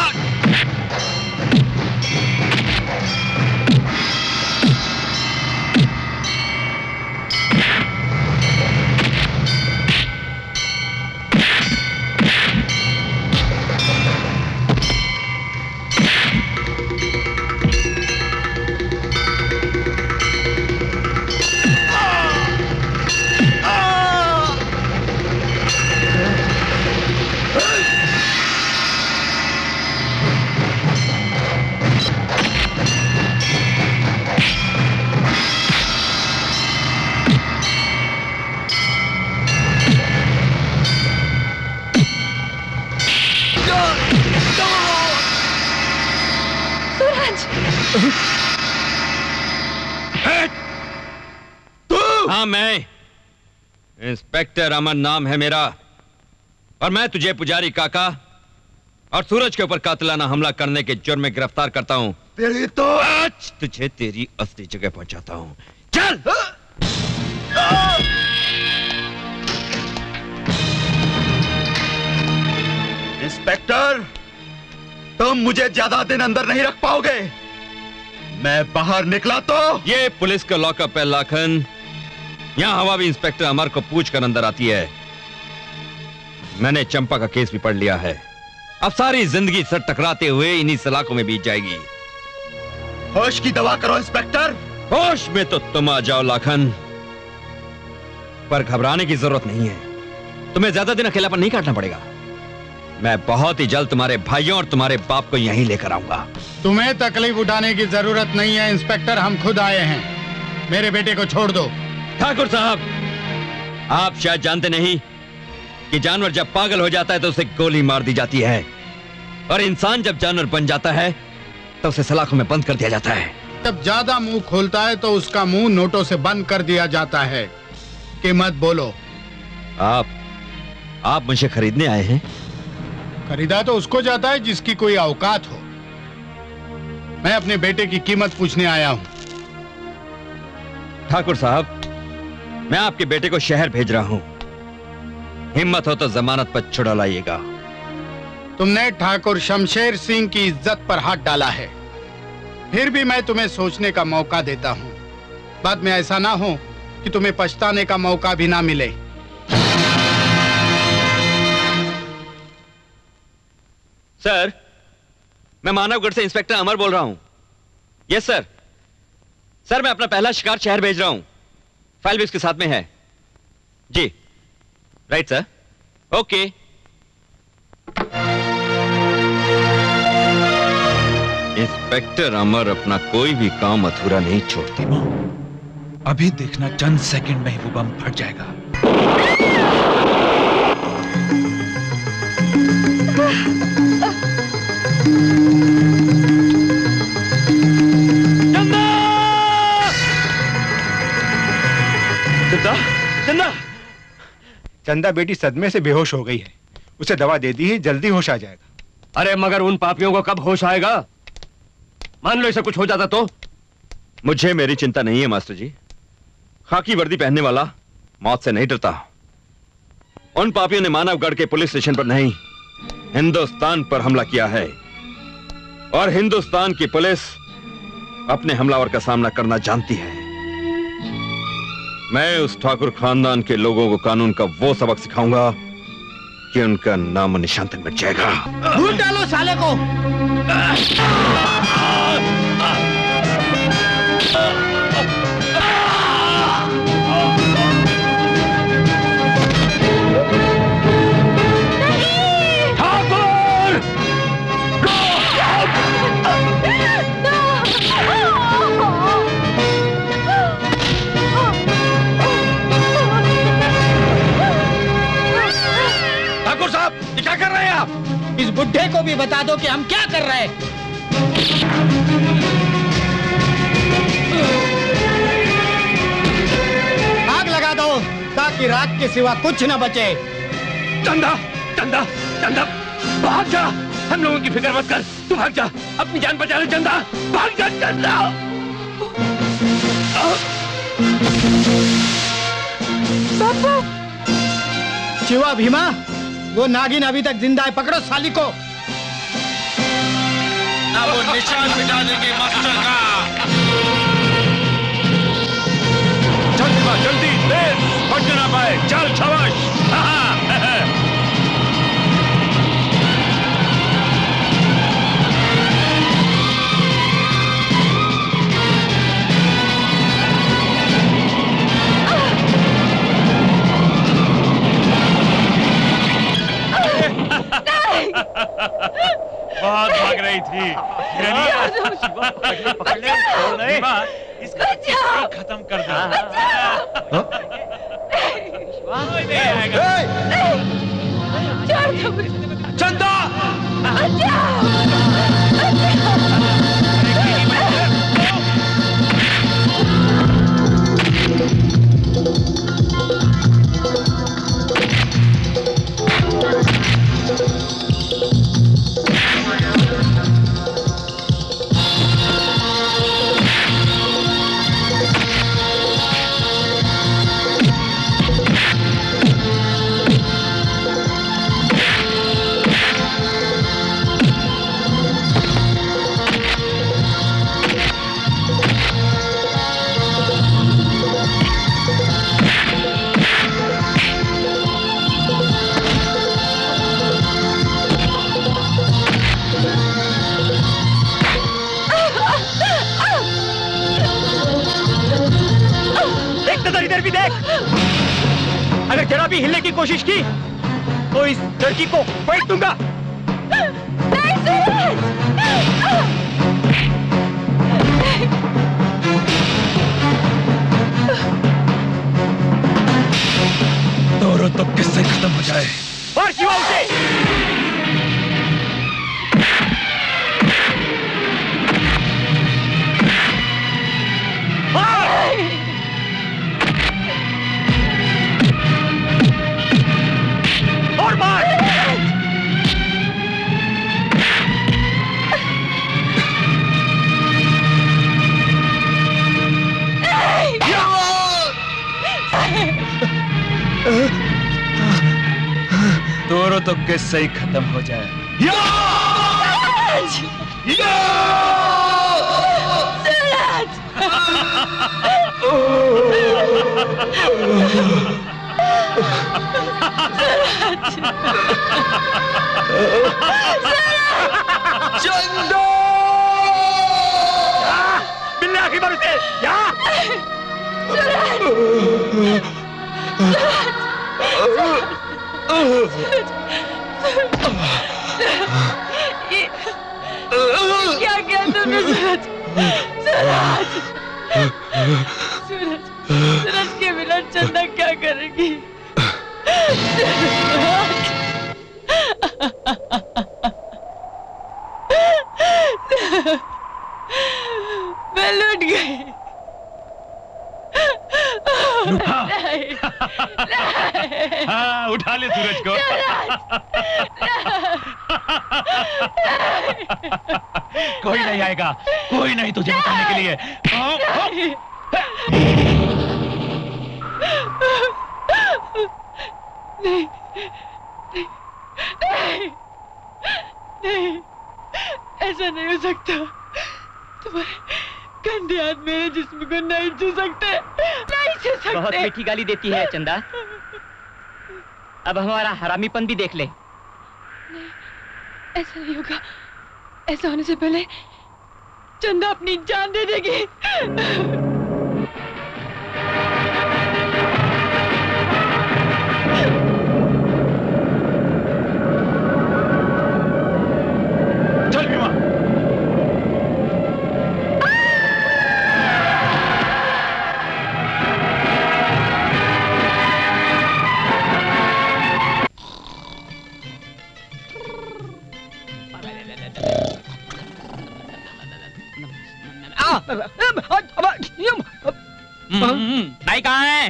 हाँ, मैं इंस्पेक्टर अमन नाम है मेरा, और मैं तुझे पुजारी काका और सूरज के ऊपर कातिलाना हमला करने के जुर्म में गिरफ्तार करता हूँ। तेरी तो आज तुझे तेरी असली जगह पहुंचाता हूँ। चल। आ! आ! इंस्पेक्टर, तुम मुझे ज्यादा दिन अंदर नहीं रख पाओगे। मैं बाहर निकला तो ये पुलिस का लॉकअप है लाखन। यहाँ हवा भी इंस्पेक्टर अमर को पूछकर अंदर आती है। मैंने चंपा का केस भी पढ़ लिया है। अब सारी जिंदगी सर टकराते हुए इन्हीं सलाखों में बीत जाएगी। होश की दवा करो इंस्पेक्टर। होश में तो तुम आ जाओ लाखन, पर घबराने की जरूरत नहीं है। तुम्हें ज्यादा दिन अकेलापन नहीं काटना पड़ेगा। मैं बहुत ही जल्द तुम्हारे भाइयों और तुम्हारे बाप को यहीं लेकर आऊंगा। तुम्हें तकलीफ उठाने की जरूरत नहीं है इंस्पेक्टर, हम खुद आए हैं। मेरे बेटे को छोड़ दो। ठाकुर साहब, आप शायद जानते नहीं कि जानवर जब पागल हो जाता है तो उसे गोली मार दी जाती है, और इंसान जब जानवर बन जाता है तो उसे सलाखों में बंद कर दिया जाता है। तब ज्यादा मुंह खोलता है तो उसका मुंह नोटों से बंद कर दिया जाता है कि मत बोलो। आप आप मुझे खरीदने आए हैं? खरीदा तो उसको जाता है जिसकी कोई औकात हो। मैं अपने बेटे की कीमत पूछने आया हूं। ठाकुर साहब, मैं आपके बेटे को शहर भेज रहा हूं। हिम्मत हो तो जमानत पर छुड़ा लाइएगा। तुमने ठाकुर शमशेर सिंह की इज्जत पर हाथ डाला है, फिर भी मैं तुम्हें सोचने का मौका देता हूं। बाद में ऐसा ना हो कि तुम्हें पछताने का मौका भी ना मिले। सर, मैं मानवगढ़ से इंस्पेक्टर अमर बोल रहा हूं। Yes sir. सर, मैं अपना पहला शिकार शहर भेज रहा हूं। फाइल भी इसके साथ में है। जी, right sir. Okay. Inspector Amar अपना कोई भी काम अधूरा नहीं छोड़ती। मां, अभी देखना चंद सेकंड में ही वो बम फट जाएगा। चंदा! चंदा! चंदा! चंदा बेटी सदमे से बेहोश हो गई है। उसे दवा दे दी है, जल्दी होश आ जाएगा। अरे मगर उन पापियों को कब होश आएगा? मान लो इसे कुछ हो जाता तो? मुझे मेरी चिंता नहीं है मास्टर जी। खाकी वर्दी पहनने वाला मौत से नहीं डरता। उन पापियों ने मानवगढ़ के पुलिस स्टेशन पर नहीं, हिंदुस्तान पर हमला किया है, और हिंदुस्तान की पुलिस अपने हमलावर का सामना करना जानती है। मैं उस ठाकुर खानदान के लोगों को कानून का वो सबक सिखाऊंगा कि उनका नाम निशान तक मिट जाएगा। ढूंढ डालो साले को। क्या कर रहे हैं आप? इस बुड्ढे को भी बता दो कि हम क्या कर रहे हैं। आग लगा दो ताकि राख के सिवा कुछ न बचे। चंदा चंदा चंदा भाग जा, हम लोगों की फिक्र मत कर, तू भाग जा, अपनी जान बचा ले। चंदा भाग जा चंदा। बापू शिवा भीमा, वो नागिन अभी तक जिंदा है, पकड़ो साली को। अब वो निशान मिटा देंगे मास्टर का। चल शिवा जल्दी, तेज भटक ना पाए, चल शाबाश। बहुत भाग रही थी। इसको खत्म कर दो। चंदा जरा भी हिलने की कोशिश की तो इस लड़की को फेंक दूंगा। नहीं सूरज, दोनों तो किससे खत्म हो जाए। और शिवा उसे दोनों तो किससे ही खत्म हो जाए। चंदा बिल्ला की बार से या क्या क्या तुमने सूरज सूरज सूरज सूरज के बिना चंदा क्या करेगी। मैं लूट गई। हाँ उठा ले सूरज को। कोई नहीं आएगा, कोई नहीं तुझे बचाने के लिए। नहीं नहीं नहीं, ऐसा नहीं हो सकता। तुम्हारे गंदे हाथ मेरे जिस्म को नहीं छू सकते, नहीं छू सकते। बहुत मीठी गाली देती है चंदा, अब हमारा हरामीपन भी देख ले। नहीं, ऐसा नहीं होगा। ऐसा होने से पहले चंदा अपनी जान दे देगी। भाई कहाँ है?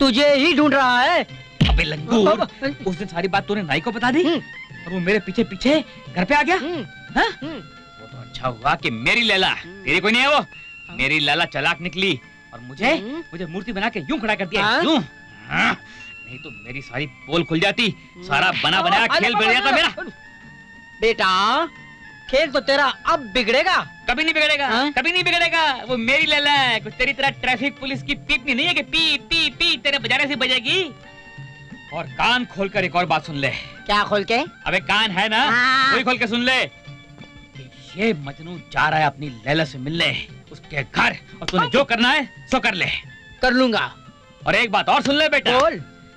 तुझे ही ढूंढ रहा है। अबे लंगूर, उस दिन सारी बात तूने नाई को बता दी और वो मेरे पीछे पीछे घर पे आ गया। हाँ? वो तो अच्छा हुआ कि मेरी लैला, तेरी कोई नहीं है वो। मेरी लैला चालाक निकली और मुझे मुझे मूर्ति बना के यूं खड़ा कर दिया। यूं? हाँ? नहीं तो मेरी सारी पोल खुल जाती, सारा बना बनाया खेल बिगड़ जाता मेरा। बेटा खेल तो तेरा अब बिगड़ेगा। कभी नहीं बिगड़ेगा, कभी नहीं बिगड़ेगा। वो मेरी लैला है, कुछ तेरी तरह ट्रैफिक पुलिस की पीटनी नहीं है कि पी पी पी तेरे बजाने से बजेगी। और कान खोल कर एक और बात सुन ले। क्या खोल के? अबे कान है ना, वही खोल के सुन ले। ये मजनू जा रहा है अपनी लैला से मिलने उसके घर, और तूने जो करना है सो कर ले। कर लूंगा। और एक बात और सुन ले बेटा,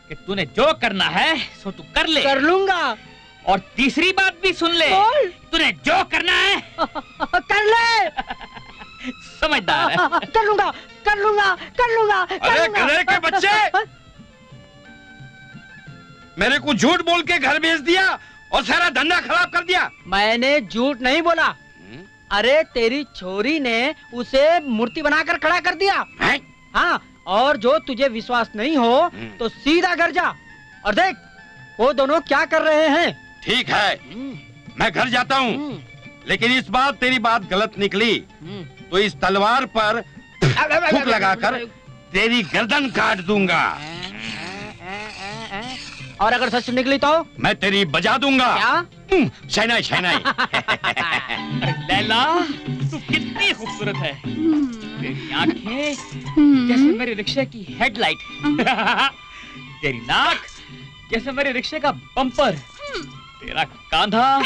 कि तूने जो करना है सो तू कर ले। कर लूंगा। और तीसरी बात भी सुन ले, तूने जो करना है कर ले। समझदार है। कर लूंगा, कर लूंगा, कर लूंगा। अरे गधे के बच्चे, मेरे को झूठ बोल के घर भेज दिया और सारा धंधा खराब कर दिया। मैंने झूठ नहीं बोला। हुँ? अरे तेरी छोरी ने उसे मूर्ति बनाकर खड़ा कर दिया। है? हाँ, और जो तुझे विश्वास नहीं हो हुँ? तो सीधा घर जा और देख वो दोनों क्या कर रहे हैं। ठीक है, मैं घर जाता हूँ, लेकिन इस बार तेरी बात गलत निकली तो इस तलवार पर फूंक लगाकर तेरी गर्दन काट दूंगा। और अगर सच निकली तो मैं तेरी बजा दूंगा। क्या? शहनाई, शहनाई। लैला तू कितनी खूबसूरत है। तेरी आँखें जैसे मेरे रिक्शे की हेडलाइट, तेरी नाक जैसे मेरे रिक्शे का बम्पर, तेरा कांधा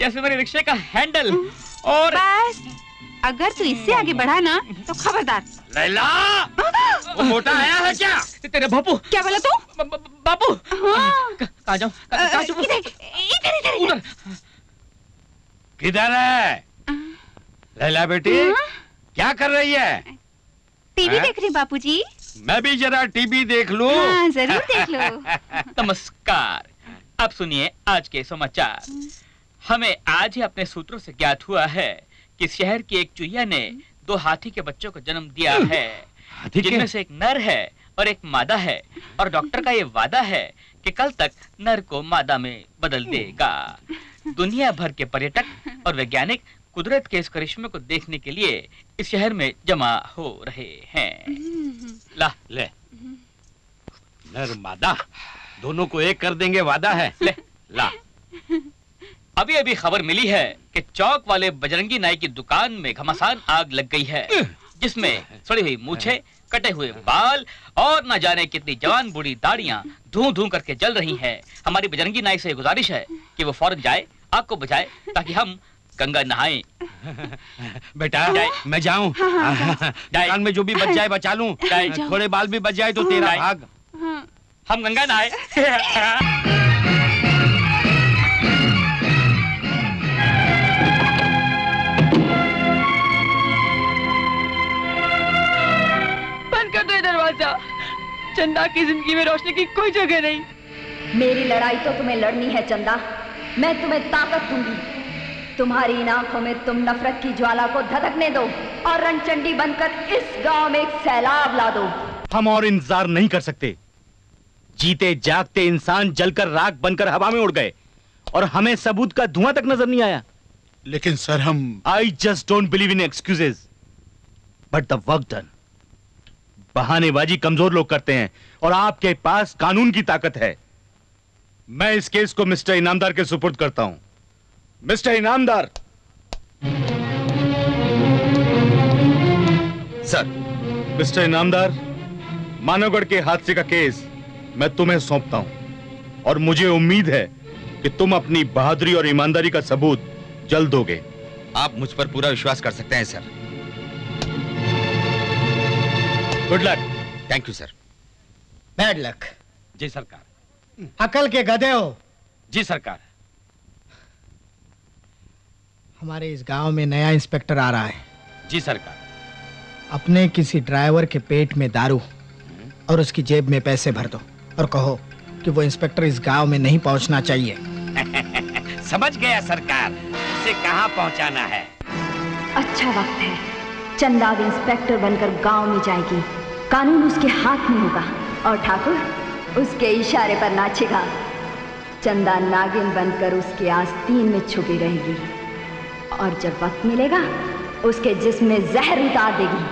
जैसे मेरे रिक्शे का हैंडल। और बस, अगर तू इससे आगे बढ़ा ना तो खबरदार। लैला, वो मोटा आया है क्या? तेरे बापू। क्या बोला तू? बापू। कहाँ जाऊँ? इधर इधर इधर। किधर है लैला बेटी? क्या कर रही है? टीवी देख रही बापू जी। मैं भी जरा टीवी देख लूं। हाँ, जरूर देख लो। नमस्कार, अब सुनिए आज के समाचार। हमें आज ही अपने सूत्रों से ज्ञात हुआ है कि शहर की एक चुहिया ने दो हाथी के बच्चों को जन्म दिया है, जिनमें से एक नर है और एक मादा है। और डॉक्टर का ये वादा है कि कल तक नर को मादा में बदल देगा। दुनिया भर के पर्यटक और वैज्ञानिक कुदरत के इस करिश्मे को देखने के लिए इस शहर में जमा हो रहे हैं। ला ले, नर मादा दोनों को एक कर देंगे, वादा है। ले ला। अभी अभी खबर मिली है कि चौक वाले बजरंगी नाई की दुकान में घमासान आग लग गई है, जिसमें सड़ी हुई मूछें, कटे हुए बाल और न जाने कितनी जवान बूढ़ी दाढ़ियां धूं धूं करके जल रही हैं। हमारी बजरंगी नाई से गुजारिश है कि वो फौरन जाए, आग को बुझाए, ताकि हम गंगा नहाए। बेटा मैं जाऊं? हाँ, हाँ, दुकान में जो भी बच जाए बचा लूं, थोड़े बाल भी बच जाए तो तेरा भाग। हम गंगा नहाए। बंद कर दो दरवाजा। चंदा की जिंदगी में रोशनी की कोई जगह नहीं। मेरी लड़ाई तो तुम्हें लड़नी है चंदा, मैं तुम्हें ताकत दूंगी। तुम्हारी इन आंखों में तुम नफरत की ज्वाला को धधकने दो और रणचंडी बनकर इस गांव में एक सैलाब ला दो। हम और इंतजार नहीं कर सकते। जीते जागते इंसान जलकर राख बनकर हवा में उड़ गए और हमें सबूत का धुआं तक नजर नहीं आया। लेकिन सर हम I just don't believe in excuses but the work done. बहानेबाजी कमजोर लोग करते हैं और आपके पास कानून की ताकत है। मैं इस केस को मिस्टर इनामदार के सुपुर्द करता हूं। Mister Inamdar. Sir. Mister Inamdar, Manavgarh के हादसे का केस मैं तुम्हें सौंपता हूं और मुझे उम्मीद है कि तुम अपनी बहादुरी और ईमानदारी का सबूत जल्द दोगे। आप मुझ पर पूरा विश्वास कर सकते हैं sir. Good luck. Thank you sir. Bad luck. जी सरकार। अकल के गधे हो। जी सरकार। हमारे इस गांव में नया इंस्पेक्टर आ रहा है। जी सरकार। अपने किसी ड्राइवर के पेट में दारू और उसकी जेब में पैसे भर दो और कहो कि वो इंस्पेक्टर इस गांव में नहीं पहुंचना चाहिए। समझ गया सरकार, इसे कहां पहुंचाना है। अच्छा वक्त है। चंदा भी इंस्पेक्टर बनकर गांव में जाएगी, कानून उसके हाथ में होगा और ठाकुर उसके इशारे पर नाचेगा। चंदा नागिन बनकर उसके आस्तीन में छुपी रहेगी और जब वक्त मिलेगा उसके जिस्म में जहर उतार देगी।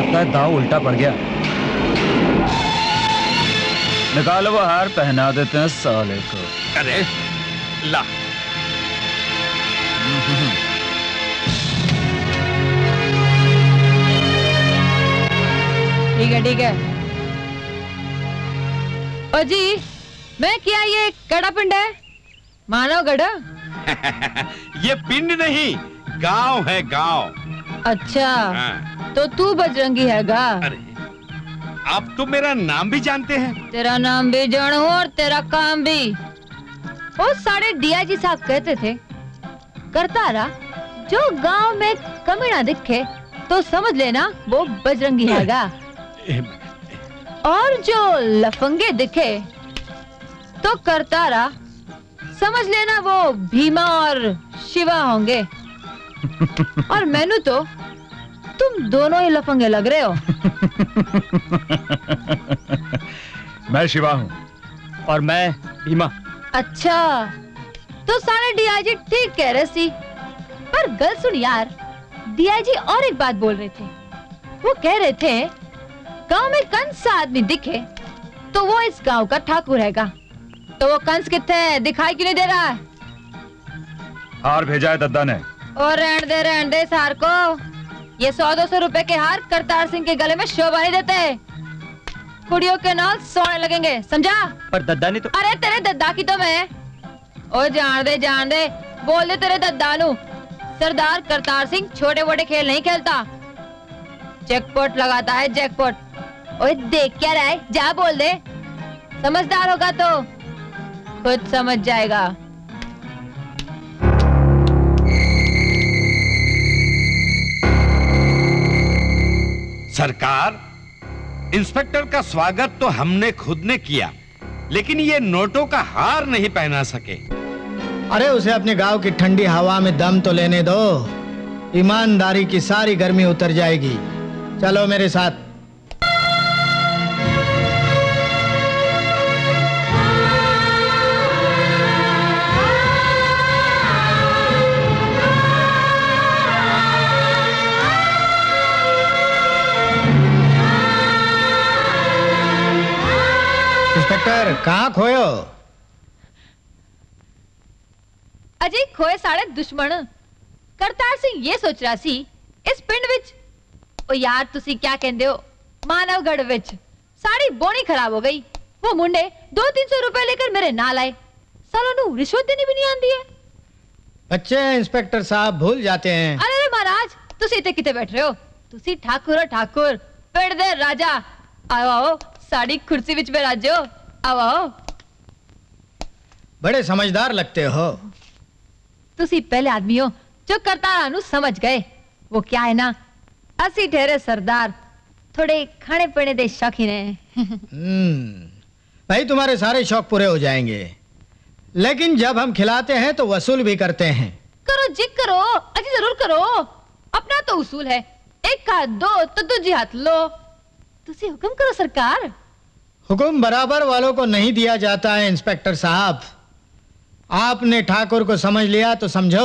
लगता है दाव उल्टा पड़ गया। निकालो वो हार, पहना देते हैं साले को। अरे ला। ठीक है ठीक है। ओ जी, मैं क्या ये गड़ा पिंड है? मानो गड़ा। ये पिंड नहीं, गांव है गांव। अच्छा हाँ। तो तू बजरंगी है गा? आप तो मेरा नाम भी जानते हैं। तेरा नाम भी जानू और तेरा काम भी। वो सारे डीआईजी साहब कहते थे, करता रहा जो गांव में कमी ना दिखे तो समझ लेना वो बजरंगी हैगा, और जो लफंगे दिखे तो करता रहा समझ लेना वो भीमा और शिवा होंगे। और मैनू तो तुम दोनों ही लफंगे लग रहे हो। मैं शिवा हूँ और मैं भीमा। अच्छा, तो सारे डीआईजी ठीक कह रहे सी, पर गल सुन यार, डीआईजी और एक बात बोल रहे थे। वो कह रहे थे गांव में कंस सा आदमी दिखे तो वो इस गांव का ठाकुर हैगा। तो वो कंस कितने दिखाई क्यों नहीं दे रहा है? हार भेजा है दद्दा ने। और रहने दे रहने दे इस हार को। ये सौ दो सौ रुपए के हार करतार सिंह के गले में शोभा नहीं देते हैं। कुड़ियों के नाल सोने लगेंगे, समझा? पर दद्दा ने तो। अरे तेरे दद्दा की तो मैं। ओ जान दे जान दे, बोल दे तेरे दद्दा नू। सरदार करतार सिंह छोटे मोटे खेल नहीं खेलता, जैकपॉट लगाता है जैकपॉट। ओए देख क्या रहा है, जा बोल दे। समझदार होगा तो खुद समझ जाएगा। सरकार, इंस्पेक्टर का स्वागत तो हमने खुद ने किया, लेकिन ये नोटों का हार नहीं पहना सके। अरे उसे अपने गांव की ठंडी हवा में दम तो लेने दो, ईमानदारी की सारी गर्मी उतर जाएगी। चलो मेरे साथ। कहाँ खोए हो? अजी खोए साढ़े दुश्मन। करतार सिंह ये सोच रहा सी इस पिंड विच, ओ यार तुसी क्या कहंदे हो, मानवगढ़ विच सारी बोनी खराब हो गई। वो मुंडे दो तीन सौ रुपए लेकर मेरे नाल आए। सालों नू रिश्वत देनी भी नहीं आंदी है। बच्चे इंस्पेक्टर साहब भूल जाते हैं। अरे महाराज तुसी इतने कितने बैठ रहे हो? तुसी ठाकुर हो ठाकुर, पिंड दे राजा। आओ आओ साड़ी कुर्सी विच बैठ जाओ। आओ, बड़े समझदार लगते हो। तुसी पहले आदमी हो जो करतारा नू समझ गए। वो क्या है ना, असी ठहरे सरदार थोड़े खाने पीने दे शौकीन हैं। भाई तुम्हारे सारे शौक पूरे हो जाएंगे, लेकिन जब हम खिलाते हैं तो वसूल भी करते हैं। करो जी करो, अजी जरूर करो। अपना तो उसूल है, एक का दो तो दूजी हाथ लो। तुसी हुक्म करो सरकार। हुकुम बराबर वालों को नहीं दिया जाता है इंस्पेक्टर साहब। आपने ठाकुर को समझ लिया तो समझो,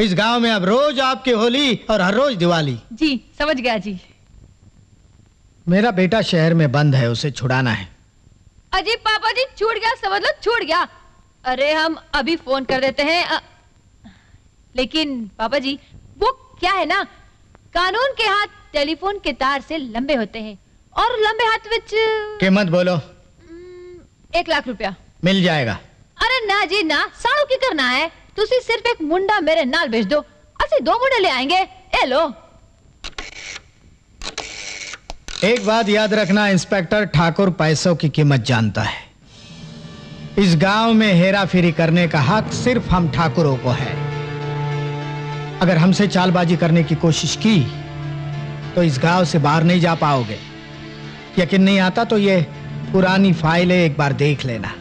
इस गांव में अब रोज आपकी होली और हर रोज दिवाली। जी समझ गया जी। मेरा बेटा शहर में बंद है, उसे छुड़ाना है। अजी पापा जी छूट गया, समझ लो छूट गया। अरे हम अभी फोन कर देते हैं। अ... लेकिन पापा जी वो क्या है ना, कानून के हाथ टेलीफोन के तार से लंबे होते हैं और लंबे हाथ विच। कीमत बोलो। एक लाख रुपया मिल जाएगा। अरे ना जी ना, साड़ू की करना है। तुसी सिर्फ एक मुंडा मेरे नाल भेज दो, असी दो मुंडे ले आएंगे। ए लो। एक बात याद रखना इंस्पेक्टर, ठाकुर पैसों की कीमत जानता है। इस गांव में हेरा फेरी करने का हक सिर्फ हम ठाकुरों को है। अगर हमसे चालबाजी करने की कोशिश की तो इस गांव से बाहर नहीं जा पाओगे। यकीन नहीं आता तो ये पुरानी फाइलें एक बार देख लेना।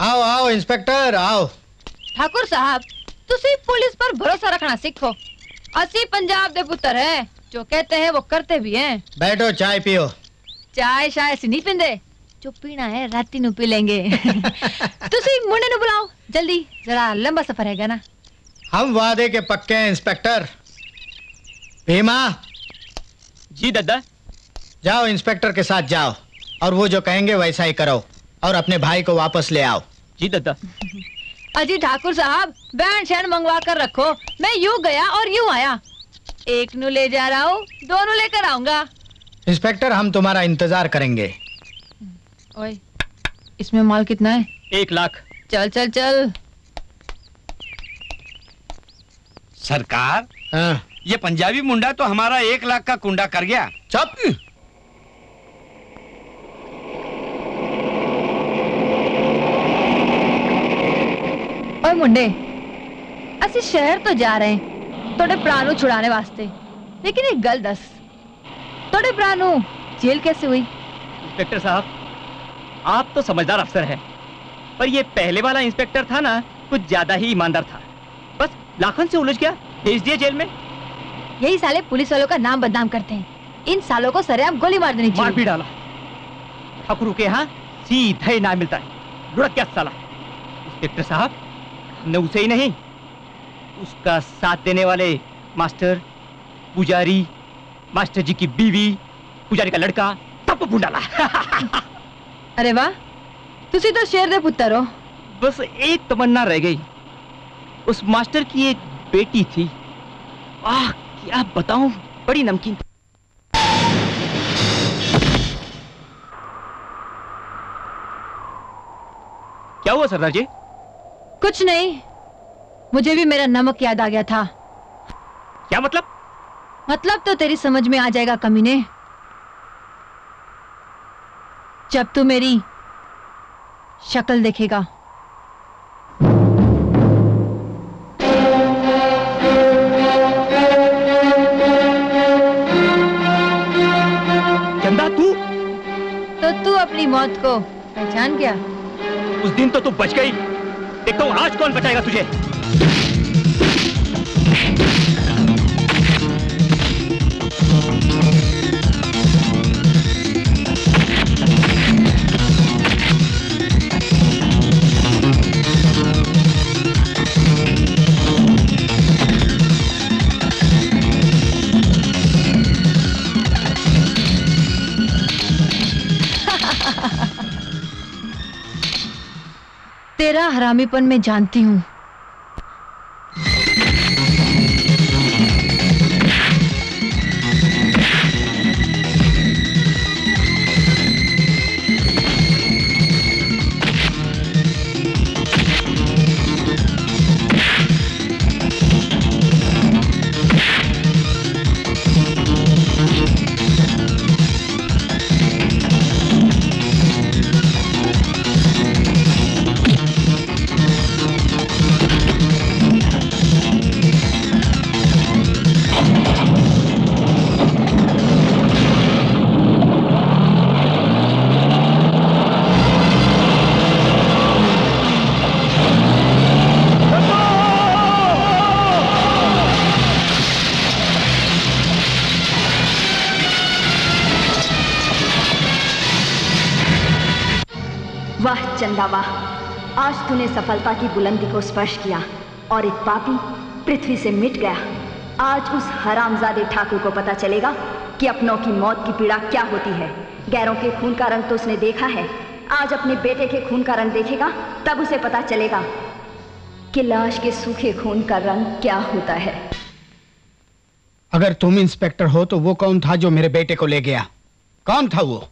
आओ आओ इंस्पेक्टर आओ। ठाकुर साहब तुसी पुलिस पर भरोसा रखना सीखो। असी पंजाब दे पुत्र है, जो कहते हैं वो करते भी हैं। बैठो चाय पियो। चाय शाय नहीं पींदे, जो पीना है राती नू पी लेंगे। तुसी मुंडे नू बुलाओ जल्दी, जरा लंबा सफर है ना। हम वादे के पक्के हैं इंस्पेक्टर। भीमा जी दादा, जाओ इंस्पेक्टर के साथ जाओ और वो जो कहेंगे वैसा ही करो और अपने भाई को वापस ले आओ। जी दादा। अजी ठाकुर साहब बैंड शैन मंगवा कर रखो, मैं यूं गया और यूं आया, एक नू ले जा रहा हूँ, दोनों लेकर आऊंगा। इंस्पेक्टर हम तुम्हारा इंतजार करेंगे। ओए, इसमें माल कितना है? एक लाख। चल चल चल। सरकार आ, ये पंजाबी मुंडा तो हमारा एक लाख का कुंडा कर गया। चुप। ओए मुंडे, असी शहर तो जा रहे हैं थोड़े प्राणों छुड़ाने वास्ते, लेकिन एक गल दस, थोड़े प्राणों जेल कैसे हुई? इंस्पेक्टर साहब आप तो समझदार अफसर हैं, पर ये पहले वाला इंस्पेक्टर था ना, कुछ ज्यादा ही ईमानदार था, बस लाखन से उलझ गया, भेज दिया जेल में। यही साले पुलिस वालों का नाम बदनाम करते हैं, इन सालों को सरेआम गोली मार देनी चाहिए। मार भी डाला। ठाकुर के यहाँ सीधा ही ना मिलता है, लुढ़क गया साला। इंस्पेक्टर साहब हमने उसे ही नहीं, उसका साथ देने वाले मास्टर, पुजारी, मास्टर जी की बीवी, पुजारी का लड़का, सबको भून डाला। अरे वाह, तुसी तो शेर दे पुत्तर हो। बस एक तमन्ना रह गई, उस मास्टर की एक बेटी थी, आह क्या बताऊं, बड़ी नमकीन। क्या हुआ सरदार जी? कुछ नहीं, मुझे भी मेरा नमक याद आ गया था। क्या मतलब? मतलब तो तेरी समझ में आ जाएगा कमीने, जब तू मेरी शक्ल देखेगा। चंदा तू तो तू अपनी मौत को पहचान गया। उस दिन तो तू बच गई, देखता हूँ आज कौन बचाएगा तुझे। तेरा हरामीपन मैं जानती हूं। आज तूने सफलता की बुलंदी को स्पर्श किया और एक पापी पृथ्वी से मिट गया। आज उस हरामजादे ठाकुर को पता चलेगा कि अपनों की मौत की पीड़ा क्या होती है। गैरों के खून का रंग तो उसने देखा है, आज अपने बेटे के खून का रंग देखेगा, तब उसे पता चलेगा कि लाश के सूखे खून का रंग क्या होता है। अगर तुम इंस्पेक्टर हो तो वो कौन था जो मेरे बेटे को ले गया? कौन था वो?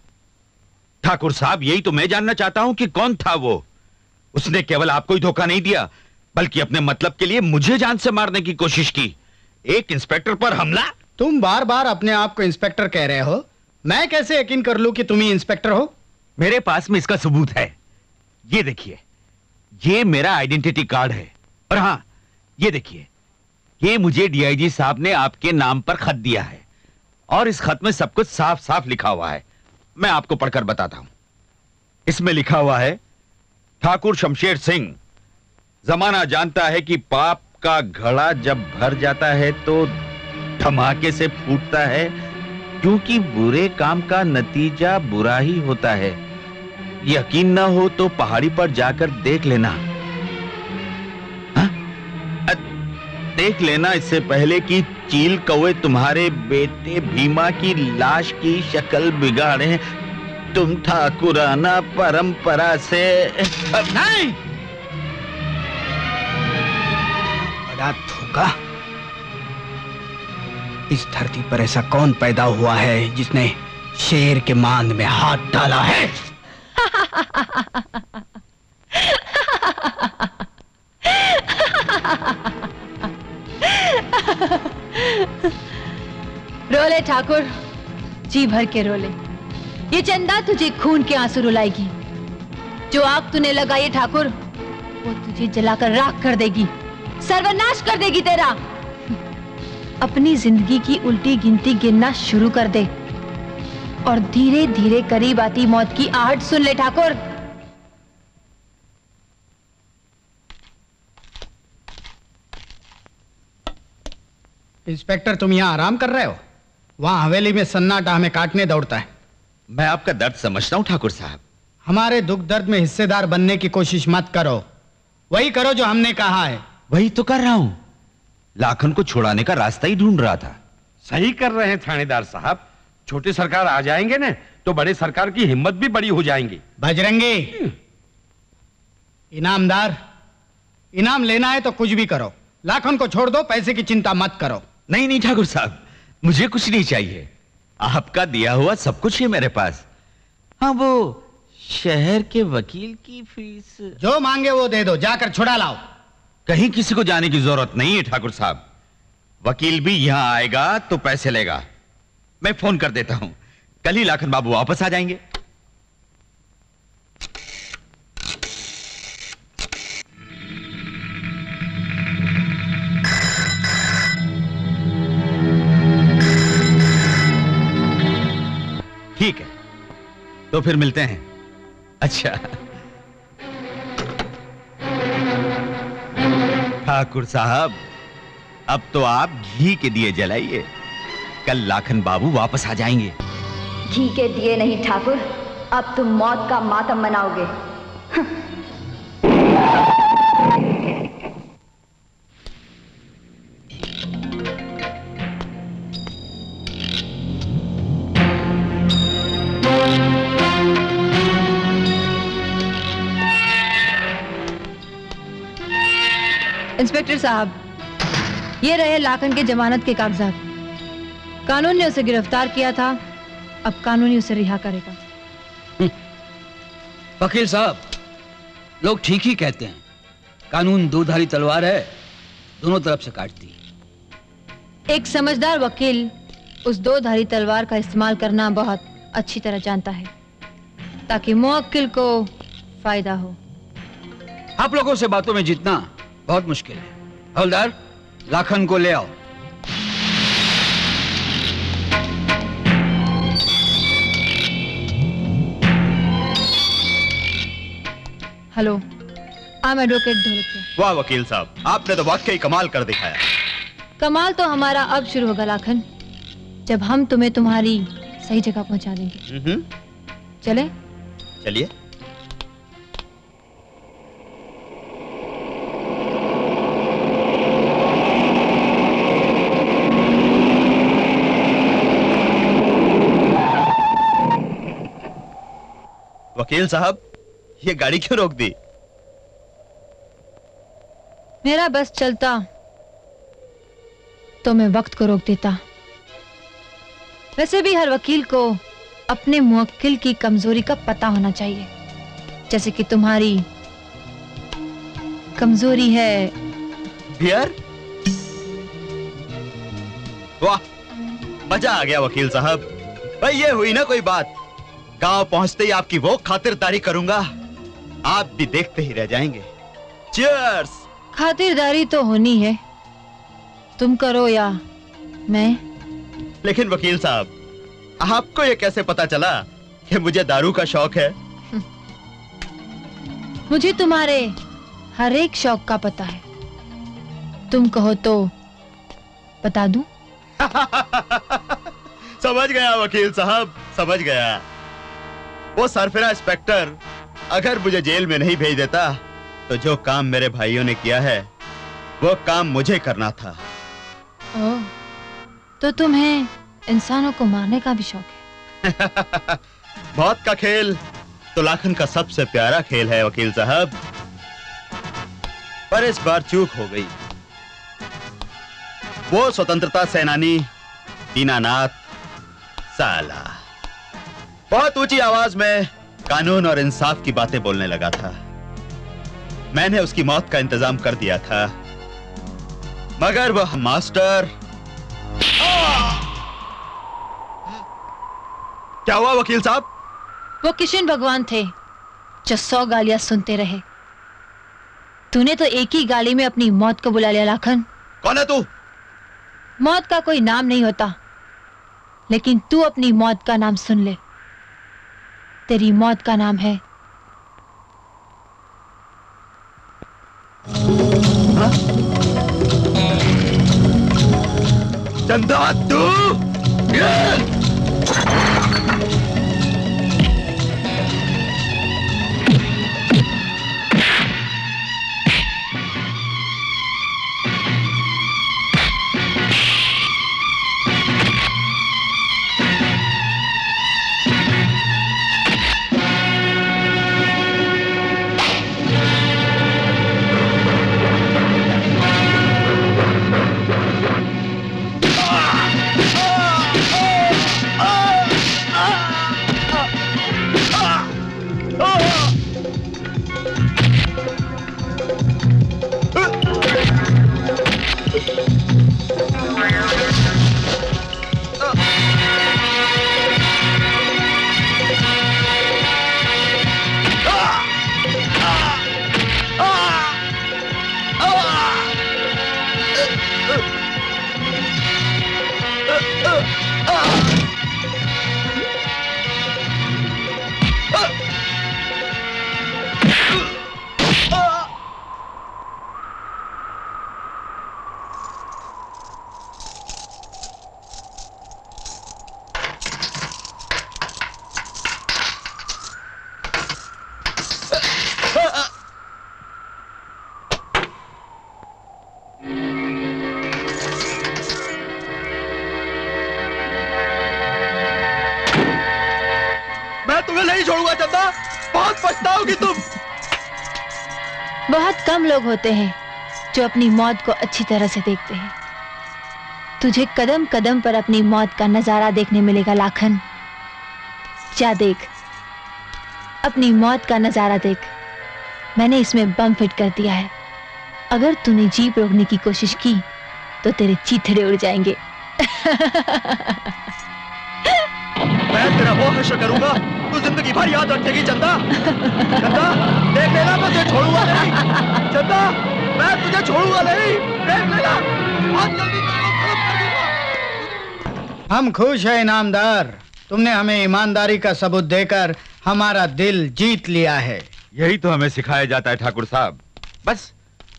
ठाकुर साहब यही तो मैं जानना चाहता हूं कि कौन था वो। उसने केवल आपको ही धोखा नहीं दिया, बल्कि अपने मतलब के लिए मुझे जान से मारने की कोशिश की। एक इंस्पेक्टर पर हमला। तुम बार बार अपने आप को इंस्पेक्टर कह रहे हो, मैं कैसे यकीन कर लूं कि तुम ही इंस्पेक्टर हो? मेरे पास में इसका सबूत है, ये देखिए, ये मेरा आइडेंटिटी कार्ड है। और हाँ ये देखिए, ये मुझे डीआईजी साहब ने आपके नाम पर खत दिया है और इस खत में सब कुछ साफ साफ लिखा हुआ है। मैं आपको पढ़कर बताता हूं। इसमें लिखा हुआ है ठाकुर शमशेर सिंह। जमाना जानता है कि पाप का घड़ा जब भर जाता है तो धमाके से फूटता है, क्योंकि बुरे काम का नतीजा बुरा ही होता है। यकीन न हो तो पहाड़ी पर जाकर देख लेना। हा? देख लेना इससे पहले कि चील कौवे तुम्हारे बेटे भीमा की लाश की शक्ल बिगाड़े। तुम ठाकुराना परंपरा से नहीं। बड़ा धोखा। इस धरती पर ऐसा कौन पैदा हुआ है जिसने शेर के मांद में हाथ डाला है? रोले ठाकुर, जी भर के रोले। ये चंदा तुझे खून के आंसू रुलाएगी। जो आग तूने लगाई ठाकुर, वो तुझे जलाकर राख कर देगी, सर्वनाश कर देगी तेरा। अपनी जिंदगी की उल्टी गिनती गिनना शुरू कर दे और धीरे धीरे करीब आती मौत की आहट सुन ले ठाकुर। इंस्पेक्टर, तुम यहाँ आराम कर रहे हो? वहाँ हवेली में सन्नाटा हमें काटने दौड़ता है। मैं आपका दर्द समझता हूँ ठाकुर साहब। हमारे दुख दर्द में हिस्सेदार बनने की कोशिश मत करो, वही करो जो हमने कहा है। वही तो कर रहा हूँ, लाखन को छुड़ाने का रास्ता ही ढूंढ रहा था। सही कर रहे हैं थानेदार साहब, छोटी सरकार आ जाएंगे ना तो बड़े सरकार की हिम्मत भी बड़ी हो जाएंगी। बजरंगी, इनामदार, इनाम लेना है तो कुछ भी करो, लाखन को छोड़ दो, पैसे की चिंता मत करो। नहीं नहीं ठाकुर साहब, मुझे कुछ नहीं चाहिए, आपका दिया हुआ सब कुछ है मेरे पास। हाँ, वो शहर के वकील की फीस जो मांगे वो दे दो, जाकर छुड़ा लाओ। कहीं किसी को जाने की जरूरत नहीं है ठाकुर साहब, वकील भी यहाँ आएगा तो पैसे लेगा। मैं फोन कर देता हूँ, कल ही लाखन बाबू वापस आ जाएंगे। ठीक है, तो फिर मिलते हैं। अच्छा ठाकुर साहब, अब तो आप घी के दिए जलाइए, कल लाखन बाबू वापस आ जाएंगे। घी के दिए नहीं ठाकुर, अब तुम मौत का मातम मनाओगे। इंस्पेक्टर साहब, ये रहे लाखन के जमानत के कागजात। कानून ने उसे गिरफ्तार किया था, अब कानून ही उसे रिहा करेगा। वकील साहब, लोग ठीक ही कहते हैं, कानून दोधारी तलवार है, दोनों तरफ से काटती है। एक समझदार वकील उस दोधारी तलवार का इस्तेमाल करना बहुत अच्छी तरह जानता है, ताकि मुवक्किल को फायदा हो। आप लोगों से बातों में जीतना बहुत मुश्किल है। हवलदार, लाखन को ले आओ। Hello, I am advocate Dholakia. वाह वकील साहब, आपने तो वाकई कमाल कर दिखाया। कमाल तो हमारा अब शुरू होगा लाखन, जब हम तुम्हें तुम्हारी सही जगह पहुंचा देंगे। चले? चलिए। वकील साहब, ये गाड़ी क्यों रोक दी? मेरा बस चलता तो मैं वक्त को रोक देता। वैसे भी हर वकील को अपने मुवक्किल की कमजोरी का पता होना चाहिए, जैसे कि तुम्हारी कमजोरी है बियर। वाह, मजा आ गया वकील साहब। भाई ये हुई ना कोई बात, गांव पहुंचते ही आपकी वो खातिरदारी करूंगा, आप भी देखते ही रह जाएंगे। चीयर्स। खातिरदारी तो होनी है, तुम करो या मैं। लेकिन वकील साहब, आपको ये कैसे पता चला कि मुझे दारू का शौक है? मुझे तुम्हारे हर एक शौक का पता है, तुम कहो तो बता दूं? समझ गया वकील साहब, समझ गया। वो सरफिरा इंस्पेक्टर अगर मुझे जेल में नहीं भेज देता तो जो काम मेरे भाइयों ने किया है वो काम मुझे करना था। ओ, तो तुम्हें इंसानों को मारने का भी शौक है। मौत का खेल तो लाखन का सबसे प्यारा खेल है वकील साहब, पर इस बार चूक हो गई। वो स्वतंत्रता सेनानी दीनानाथ साला बहुत ऊंची आवाज में कानून और इंसाफ की बातें बोलने लगा था। मैंने उसकी मौत का इंतजाम कर दिया था, मगर वह मास्टर। क्या हुआ वकील साहब? वो किशन भगवान थे जो सौ गालियां सुनते रहे। तूने तो एक ही गाली में अपनी मौत को बुला लिया लाखन। कौन है तू? मौत का कोई नाम नहीं होता, लेकिन तू अपनी मौत का नाम सुन ले। तेरी मौत का नाम है चंदा तू। लोग होते हैं जो अपनी मौत को अच्छी तरह से देखते हैं। तुझे कदम कदम पर अपनी मौत का नजारा देखने मिलेगा लाखन। जा देख, अपनी मौत का नजारा देख। मैंने इसमें बम फिट कर दिया है। अगर तूने जीप रोकने की कोशिश की तो तेरे चीथड़े उड़ जाएंगे। मैं तेरा वो हश्र करूंगा तू जिंदगी भर याद रखेगी चंदा। चंदा देख लेना, मैं तुझे छोड़ूंगा नहीं। चंदा मैं तुझे छोड़ूंगा नहीं, देख लेना। बहुत जल्दी तेरे को खत्म कर दूंगा। हम खुश हैं इनामदार, तुमने हमें ईमानदारी का सबूत देकर हमारा दिल जीत लिया है। यही तो हमें सिखाया जाता है ठाकुर साहब। बस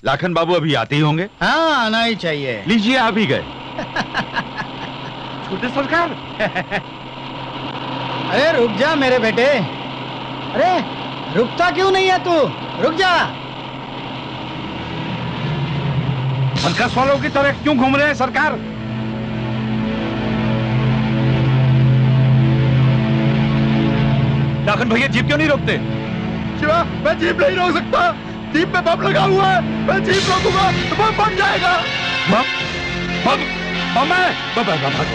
लाखन बाबू अभी आते ही होंगे। हाँ आना ही चाहिए। लीजिए आप ही गए। छोटे सरकार। अरे रुक जा मेरे बेटे, अरे रुकता क्यों नहीं है तू? रुक जा। सर्कस वालों की तरह क्यों घूम रहे हैं सरकार? लाखन भैया जीप क्यों नहीं रोकते? शिवा मैं जीप नहीं रोक सकता, जीप में बम लगा हुआ है। मैं जीप रोकूंगा तो बम बम जाएगा। बम बम बम है बम बम।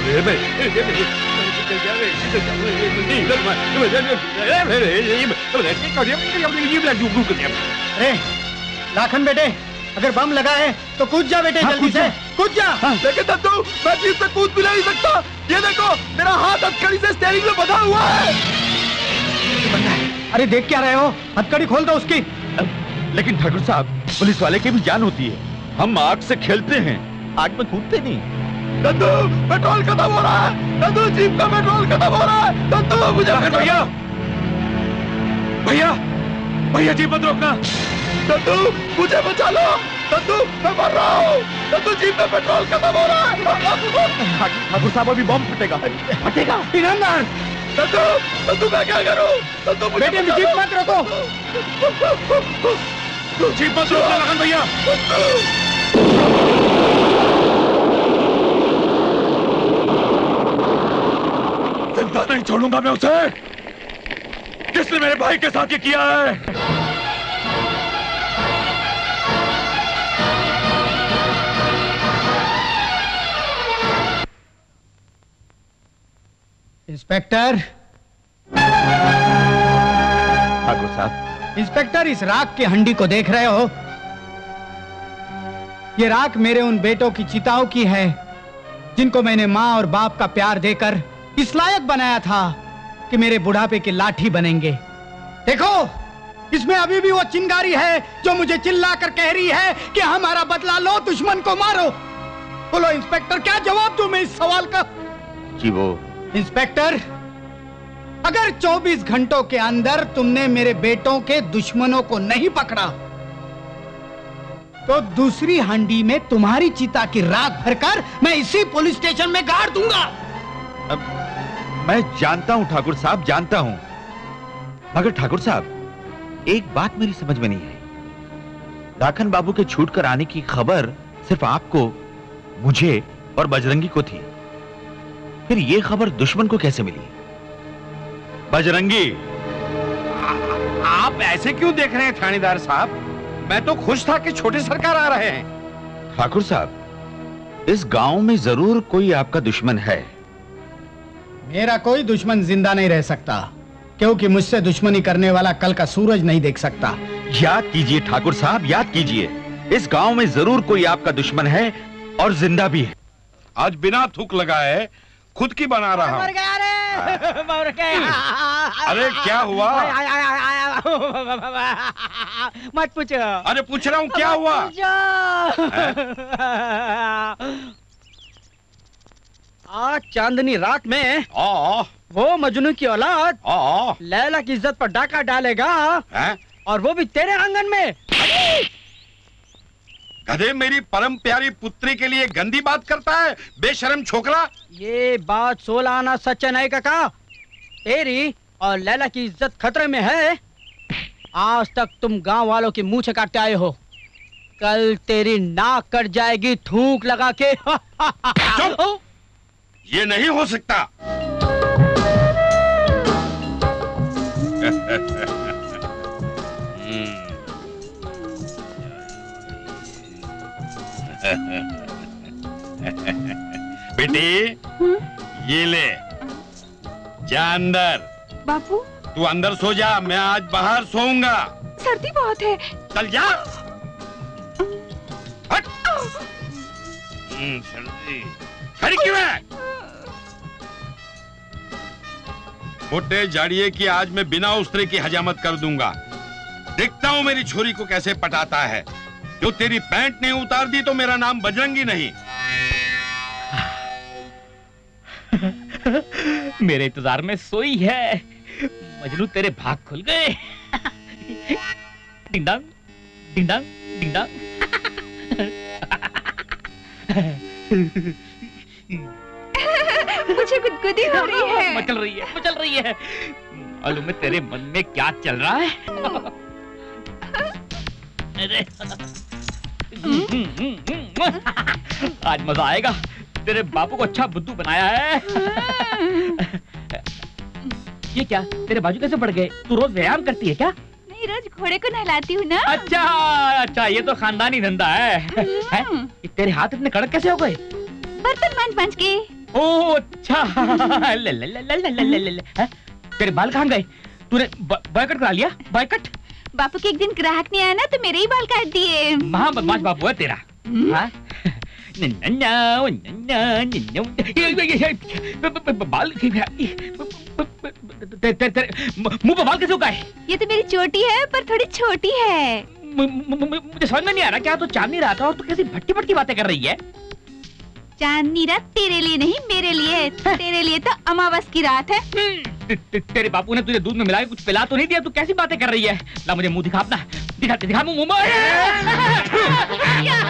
अरे लाखन बेटे अगर बम लगा है तो कूद जा बेटे, जल्दी से कूद जा। लेकिन दद्दू मैं जीप से कूद भी नहीं सकता। ये देखो मेरा हाथ हथकड़ी से स्टीयरिंग में बंधा हुआ है। अरे देख क्या रहे हो, हथकड़ी खोल दो उसकी। लेकिन ठाकुर साहब पुलिस वाले की भी जान होती है, हम आग से खेलते हैं, आग में कूदते नहीं। दद्दू पेट्रोल खत्म हो रहा है, दद्दू जीप का पेट्रोल खत्म हो रहा है। दद्दू मुझे भैया भैया भैया जी मत रोकना। दद्दू मुझे बचा लो, दद्दू मैं मर रहा हूँ, दद्दू जीप में पेट्रोल खत्म हो रहा है, ठाकुर साहब अभी बम फटेगा फटेगा ईरानदार। दद्दू दद्दू मैं क्या करूँ, दद्दू मुझे बेटे जीप मत रोको, जीप मत रोकना लगन भैया। नहीं छोड़ूंगा मैं उसे जिसने मेरे भाई के साथ ये किया है। इंस्पेक्टर ठाकुर साहब। इंस्पेक्टर इस राख के हंडी को देख रहे हो, ये राख मेरे उन बेटों की चिताओं की है जिनको मैंने माँ और बाप का प्यार देकर इस लायक बनाया था कि मेरे बुढ़ापे के लाठी बनेंगे। देखो इसमें अभी भी वो चिंगारी है जो मुझे चिल्ला कर कह रही है कि हमारा बदला लो, दुश्मन को मारो। बोलो इंस्पेक्टर क्या जवाब दूं मैं इस सवाल का? जी वो इंस्पेक्टर, अगर चौबीस घंटों के अंदर तुमने मेरे बेटों के दुश्मनों को नहीं पकड़ा तो दूसरी हंडी में तुम्हारी चिता की राख भरकर मैं इसी पुलिस स्टेशन में गाड़ दूंगा। अब मैं जानता हूं ठाकुर साहब, जानता हूं, मगर ठाकुर साहब एक बात मेरी समझ में नहीं आई, लाखन बाबू के छूट कर आने की खबर सिर्फ आपको, मुझे और बजरंगी को थी, फिर यह खबर दुश्मन को कैसे मिली? बजरंगी आ, आप ऐसे क्यों देख रहे हैं थानेदार साहब? मैं तो खुश था कि छोटे सरकार आ रहे हैं। ठाकुर साहब इस गांव में जरूर कोई आपका दुश्मन है। मेरा कोई दुश्मन जिंदा नहीं रह सकता क्योंकि मुझसे दुश्मनी करने वाला कल का सूरज नहीं देख सकता। याद कीजिए ठाकुर साहब, याद कीजिए, इस गांव में जरूर कोई आपका दुश्मन है और जिंदा भी है। आज बिना थूक लगाए खुद की बना रहा हूँ। अरे क्या हुआ? मत पूछो। अरे पूछ रहा हूँ क्या हुआ? आज चांदनी रात में आ, वो मजनू की औलाद लैला की इज्जत पर डाका डालेगा आ? और वो भी तेरे आंगन में। गधे मेरी परम प्यारी पुत्री के लिए गंदी बात करता है बेशरम छोकरा। ये बात सोलह आना सच नहीं काका, तेरी और लैला की इज्जत खतरे में है। आज तक तुम गांव वालों के मुँह से काटते आए हो, कल तेरी नाक कट जाएगी थूक लगा के। ये नहीं हो सकता। बेटी ये ले जा अंदर। बापू तू अंदर सो जा, मैं आज बाहर सोऊंगा, सर्दी बहुत है। चल जा। हट। सर्दी खड़ी क्यों है? मोटे जाड़िए की आज मैं बिना उस्तरे की हजामत कर दूंगा। देखता हूँ मेरी छोरी को कैसे पटाता है। जो तेरी पैंट नहीं उतार दी तो मेरा नाम बजरंगी नहीं। मेरे इंतजार में सोई है मजनू, तेरे भाग खुल गए। डिंग डांग डिंग डांग डिंग डांग। मुझे गुदगुदी हो रही है, मचल रही है, मचल रही है। मालूम है तेरे मन में क्या चल रहा है? अरे आज मजा आएगा, तेरे बापू को अच्छा बुद्धू बनाया है। ये क्या तेरे बाजू कैसे बढ़ गए? तू रोज व्यायाम करती है क्या? नहीं, रोज घोड़े को नहलाती हूँ ना। अच्छा अच्छा, ये तो खानदानी धंधा है, है? तेरे हाथ इतने कड़क कैसे हो गए? बर्तन मांज मांज के। ओ अच्छा। ले ले ले ले ले ले ले। तेरे बाल कहाँ गए? तूने बॉयकट करा लिया? बॉयकट? बापू के एक दिन ग्राहक ने आया ना तो मेरे ही बाल काट दिए। महा बदमाश बापू है तेरा। हाँ? बाल मुँह पर बाल कैसे उगाए? ये तो मेरी चोटी है पर थोड़ी छोटी है। मुझे समझ में नहीं आ रहा, क्या तो चांदनी रात और तू कैसी भटकी भटकी बातें कर रही है? चांदनी रात तेरे लिए नहीं मेरे लिए है, तेरे लिए तो अमावस की रात है। तेरे बापू ने तुझे दूध में मिला के कुछ पिला तो नहीं दिया? तू कैसी बातें कर रही है? ला मुझे मुंह दिखा अपना, दिखा दिखा मुंह।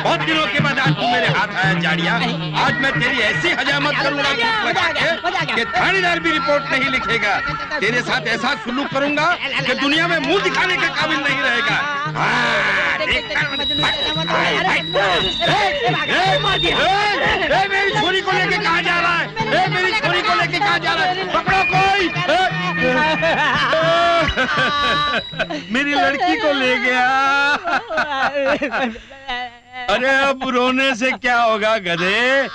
बहुत दिनों के बाद आज तू मेरे हाथ आया जाड़िया। आज मैं तेरी ऐसी हजामत करूंगा कि थानेदार भी रिपोर्ट नहीं लिखेगा। तेरे साथ ऐसा सुलूक करूंगा कि दुनिया में मुंह दिखाने के काबिल नहीं रहेगा। मेरी छोरी को लेके कहा जा रहा है? मेरी छोरी को लेके कहा जा रहा है? पकड़ो कोई। मेरी लड़की को ले गया। अरे अब रोने से क्या होगा गधे,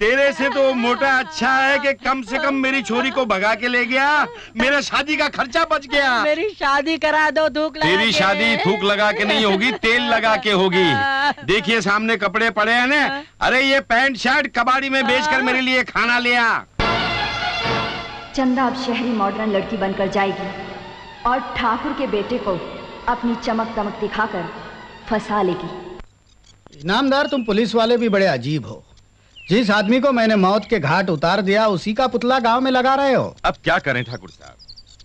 तेरे से तो मोटा अच्छा है कि कम से कम मेरी छोरी को भगा के ले गया, मेरा शादी का खर्चा बच गया। मेरी शादी करा दो थूक लगा। तेरी शादी थूक लगा के नहीं होगी, तेल लगा के होगी। देखिए सामने कपड़े पड़े हैं ना, अरे ये पैंट शर्ट कबाड़ी में बेचकर मेरे लिए खाना लिया। चंदा अब शहरी मॉडर्न लड़की बनकर जाएगी और ठाकुर के बेटे को अपनी चमक दमक दिखाकर फंसा लेगी। इनामदार, तुम पुलिस वाले भी बड़े अजीब हो। जिस आदमी को मैंने मौत के घाट उतार दिया उसी का पुतला गांव में लगा रहे हो। अब क्या करें ठाकुर साहब,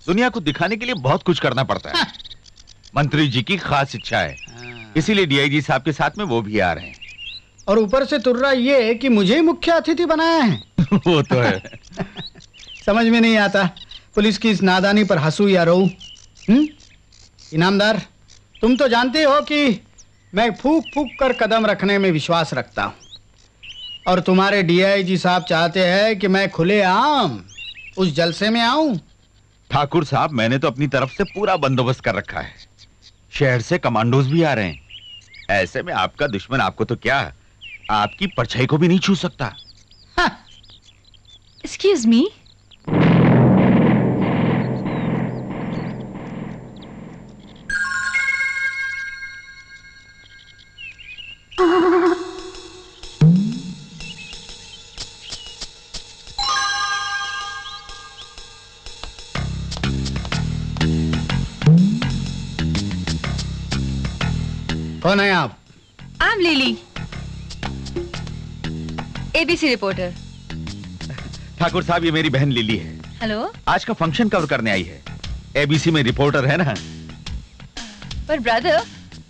दुनिया को दिखाने के लिए बहुत कुछ करना पड़ता है। हाँ। मंत्री जी की खास इच्छा है। हाँ। इसीलिए डीआईजी साहब के साथ में वो भी आ रहे हैं। और ऊपर से तुर्रा ये कि मुझे मुख्य अतिथि बनाया है। वो तो है। समझ में नहीं आता पुलिस की इस नादानी पर हंसू या रोऊ। इनामदार, तुम तो जानते हो कि मैं फूक फूक कर कदम रखने में विश्वास रखता हूँ और तुम्हारे डीआईजी साहब चाहते हैं कि मैं खुलेआम उस जलसे में आऊं। ठाकुर साहब, मैंने तो अपनी तरफ से पूरा बंदोबस्त कर रखा है। शहर से कमांडोज भी आ रहे हैं। ऐसे में आपका दुश्मन आपको तो क्या, आपकी परछाई को भी नहीं छू सकता। हाँ। Excuse me? कौन है आप? आम लिली, एबीसी रिपोर्टर। ठाकुर साहब, ये मेरी बहन लिली है। हेलो। आज का फंक्शन कवर करने आई है, एबीसी में रिपोर्टर है ना। पर brother,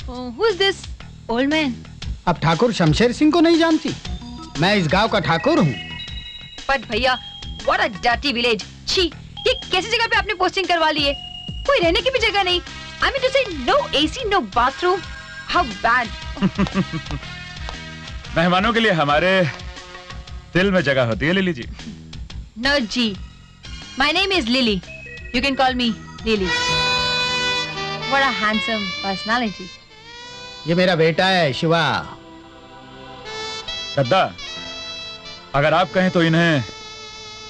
who is this old man? आप ठाकुर शमशेर सिंह को नहीं जानती? मैं इस गांव का ठाकुर हूँ। बट भैया, व्हाट अ डर्टी विलेज। छी, ये कैसी जगह पे आपने पोस्टिंग करवा ली है? कोई रहने की भी जगह नहीं। I mean to say no AC, no bathroom. How bad? मेहमानों के लिए हमारे दिल में जगह होती है लिली जी। No जी, my name is Lily. You can call me Lily. What a handsome personality. ये मेरा बेटा है शिवा। गद्दा, अगर आप कहें तो इन्हें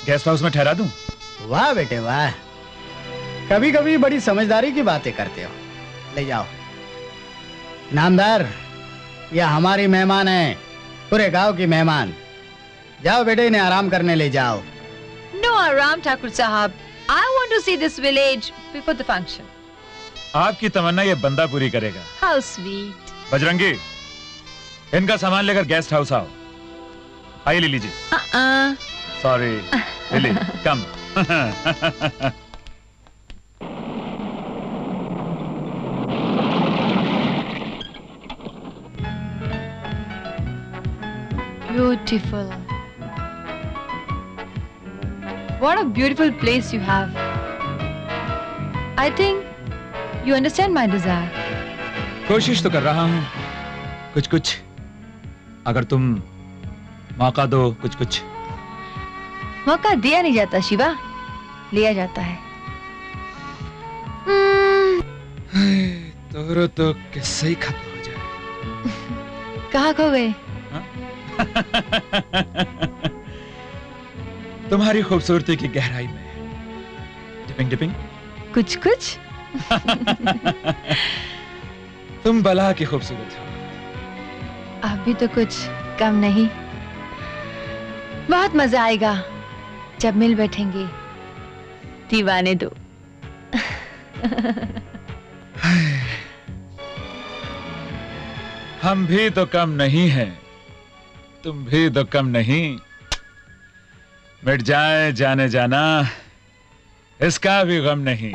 गेस्ट हाउस में ठहरा दूं? वाह बेटे वाह, कभी कभी बड़ी समझदारी की बातें करते हो। ले जाओ। नामदार, यह हमारी मेहमान है, पूरे गांव की मेहमान। जाओ बेटे, इन्हें आराम करने ले जाओ। नो आराम ठाकुर साहब, I want to see this village before the function. आपकी तमन्ना ये बंदा पूरी करेगा। How sweet. बजरंगी, इनका सामान लेकर गेस्ट हाउस आओ। आइए Lily ji. Uh-uh. Sorry, Lily, come. Beautiful. What a beautiful place you have. I think you understand my desire. कोशिश तो कर रहा हूँ, कुछ कुछ। अगर तुम मौका दो, कुछ कुछ। मौका दिया नहीं जाता शिवा, लिया जाता है। तोरो तो किस्सा ही खत्म हो जाए। कहाँ खो गए? तुम्हारी खूबसूरती की गहराई में डिपिंग डिपिंग कुछ कुछ। तुम बला की खूबसूरत हो। अभी तो कुछ कम नहीं। बहुत मजा आएगा जब मिल बैठेंगे दीवाने दो। हम भी तो कम नहीं हैं, तुम भी तो कम नहीं। मिट जाए जाने जाना, इसका भी गम नहीं।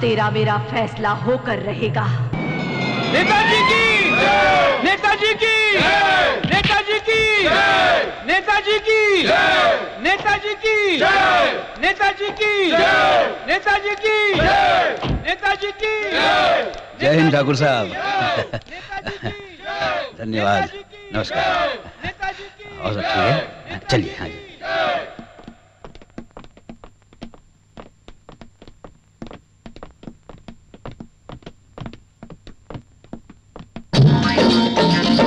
तेरा मेरा फैसला होकर रहेगा। नेताजी की जय, नेताजी की जय, नेताजी की जय, नेताजी की जय, नेताजी की जय, नेताजी की जय, नेताजी की जय, नेताजी की जय। जय हिंद ठाकुर साहब, धन्यवाद, नमस्कार। और सब ठीक है, चलिए। हाँ जी,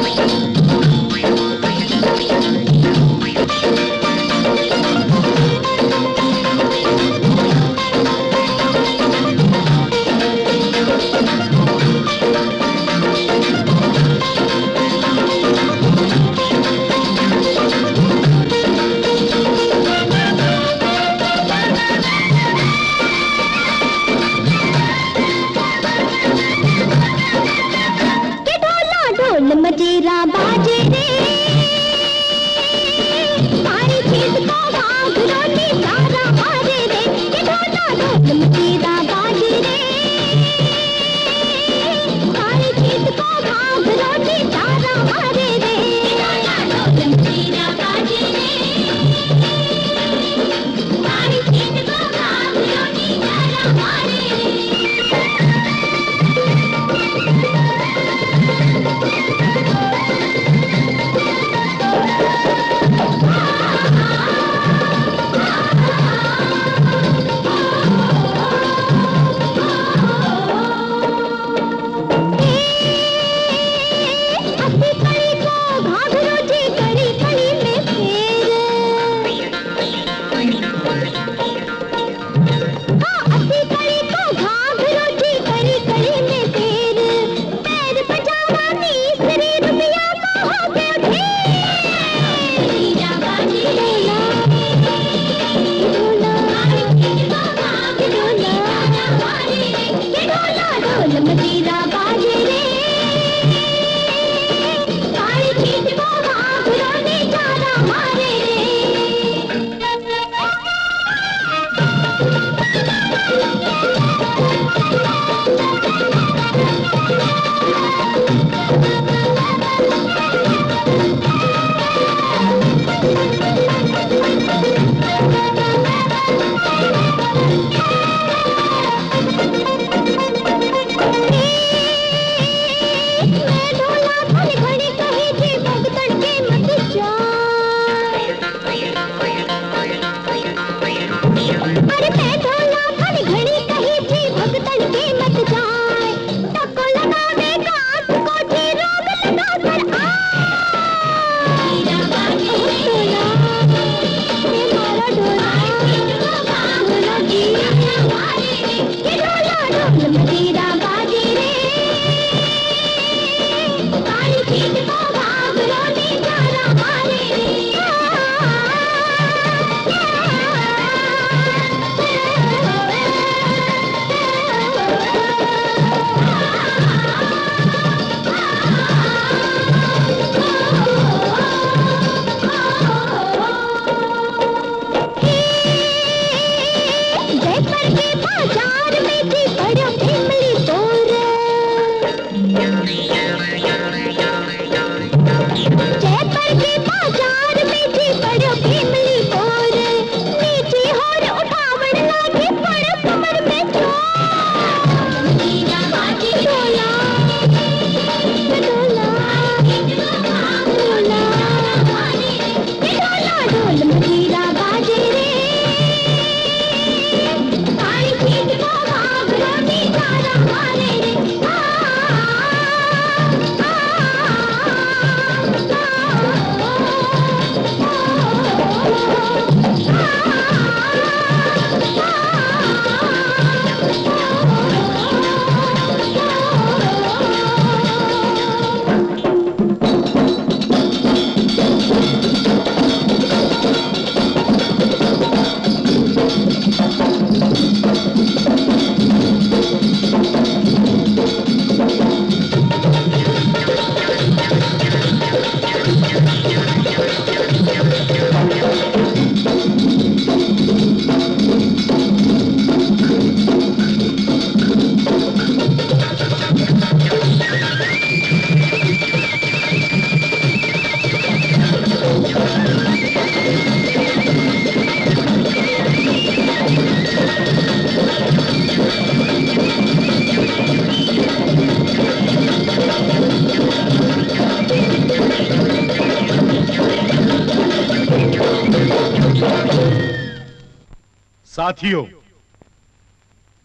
साथियों,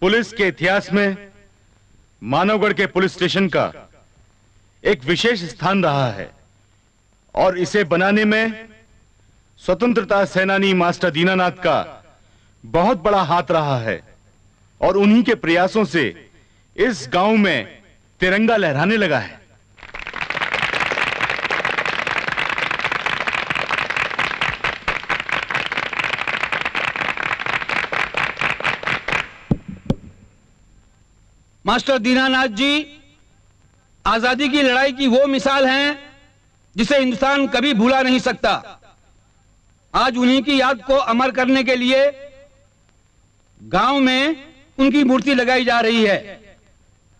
पुलिस के इतिहास में मानवगढ़ के पुलिस स्टेशन का एक विशेष स्थान रहा है और इसे बनाने में स्वतंत्रता सेनानी मास्टर दीनानाथ का बहुत बड़ा हाथ रहा है और उन्हीं के प्रयासों से इस गांव में तिरंगा लहराने लगा है। मास्टर दीनानाथ जी आजादी की लड़ाई की वो मिसाल हैं जिसे हिंदुस्तान कभी भूला नहीं सकता। आज उन्हीं की याद को अमर करने के लिए गांव में उनकी मूर्ति लगाई जा रही है,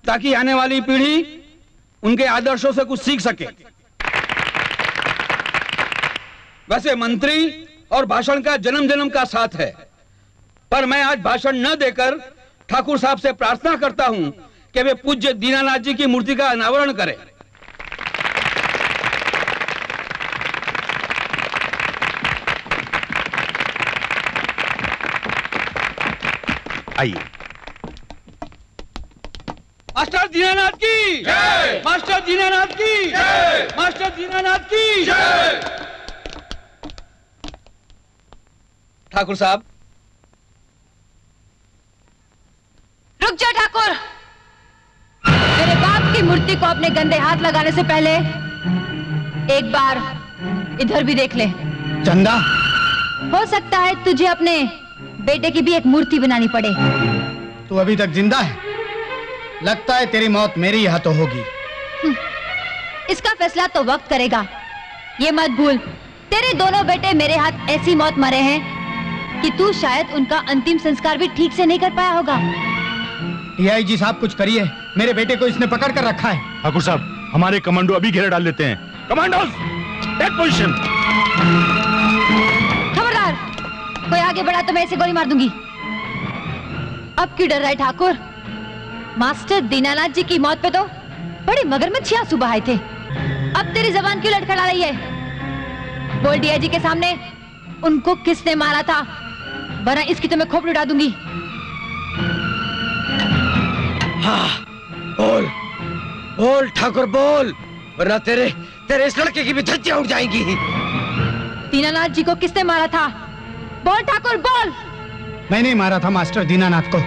ताकि आने वाली पीढ़ी उनके आदर्शों से कुछ सीख सके। वैसे मंत्री और भाषण का जन्म जन्म का साथ है, पर मैं आज भाषण न देकर ठाकुर साहब से प्रार्थना करता हूं कि वे पूज्य दीनानाथ जी की मूर्ति का अनावरण करें। आइए। मास्टर दीनानाथ की जय, मास्टर दीनानाथ की जय, मास्टर दीनानाथ की जय। ठाकुर साहब। रुक जा ठाकुर, मेरे बाप की मूर्ति को अपने गंदे हाथ लगाने से पहले एक बार इधर भी देख ले। चंदा, हो सकता है तुझे अपने बेटे की भी एक मूर्ति बनानी पड़े। तू अभी तक जिंदा है, लगता है तेरी मौत मेरे यहाँ तो होगी। इसका फैसला तो वक्त करेगा, ये मत भूल। तेरे दोनों बेटे मेरे हाथ ऐसी मौत मरे हैं कि तू शायद उनका अंतिम संस्कार भी ठीक से नहीं कर पाया होगा। डी आई जी साहब कुछ करिए, मेरे बेटे को इसने पकड़ कर रखा है। ठाकुर साहब, हमारे कमांडो अभी घेरा डाल लेते हैं। Commandos, take position. खबरदार, कोई आगे बढ़ा तो मैं इसे गोली मार दूंगी। अब क्यों डर रहा है ठाकुर? मास्टर दीनानाथ जी की मौत पे तो बड़े मगरमच्छियां सुबह आए थे। अब तेरी जबान क्यों लटखड़ा रही है? बोल डी आई जी के सामने उनको किसने मारा था, वरना इसकी तो मैं खोपड़ी उड़ा दूंगी। हाँ, बोल बोल ठाकुर बोल, वरना तेरे तेरे इस लड़के की भी धज्जियां उड़ जाएंगी। दीनानाथ जी को किसने मारा था, बोल ठाकुर बोल। मैंने मारा था मास्टर दीनानाथ को।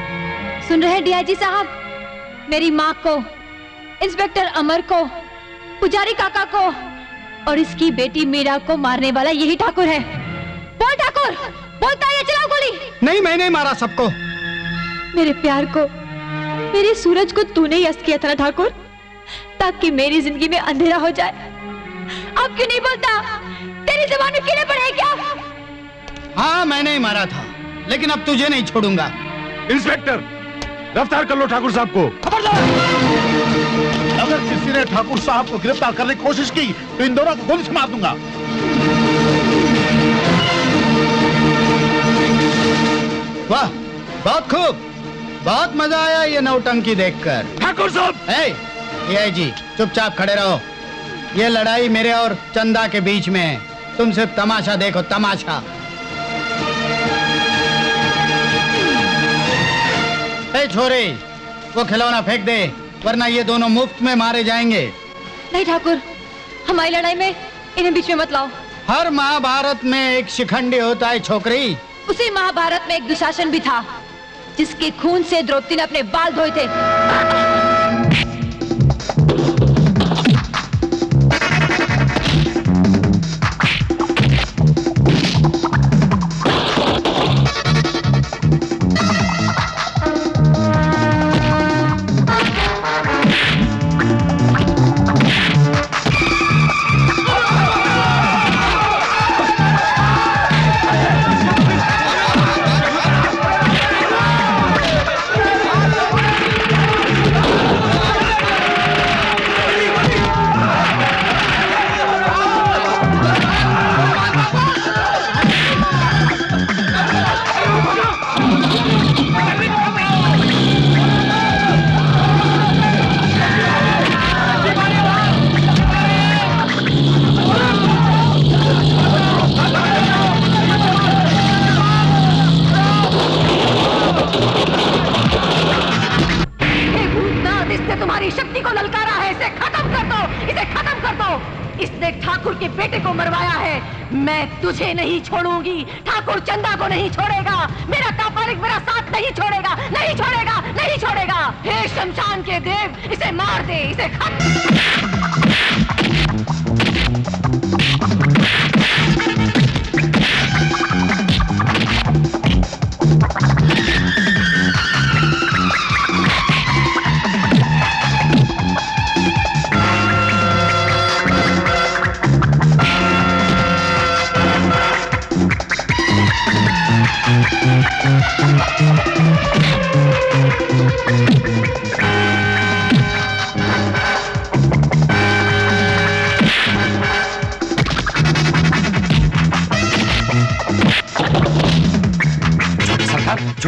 सुन रहे डी आई जी साहब, मेरी माँ को, इंस्पेक्टर अमर को, पुजारी काका को और इसकी बेटी मीरा को मारने वाला यही ठाकुर है। बोल ठाकुर, बोलता है, चलाओ गोली। नहीं, मैंने मारा सबको। मेरे प्यार को, मेरे सूरज को तूने ही अस्त किया था ना ठाकुर, ताकि मेरी जिंदगी में अंधेरा हो जाए। अब क्यों नहीं बोलता? तेरी जबान में कीड़े पड़े हैं क्या? हाँ, मैंने ही मारा था, लेकिन अब तुझे नहीं छोड़ूंगा। इंस्पेक्टर, गिरफ्तार कर लो ठाकुर साहब को। खबरदार, अगर किसी ने ठाकुर साहब को गिरफ्तार करने की कोशिश की तो इन दोनों को गोली से मार दूंगा। वाह, बहुत खूब, बहुत मजा आया ये नौटंकी देखकर। ठाकुर साहब। ए, डी आई जी, चुपचाप खड़े रहो। ये लड़ाई मेरे और चंदा के बीच में है, तुम सिर्फ तमाशा देखो, तमाशा। छोरे, वो खिलौना फेंक दे, वरना ये दोनों मुफ्त में मारे जाएंगे। नहीं ठाकुर, हमारी लड़ाई में इन्हें बीच में मत लाओ। हर महाभारत में एक शिखंडी होता है छोकरी। उसी महाभारत में एक दुशासन भी था, जिसके खून से द्रौपदी ने अपने बाल धोए थे।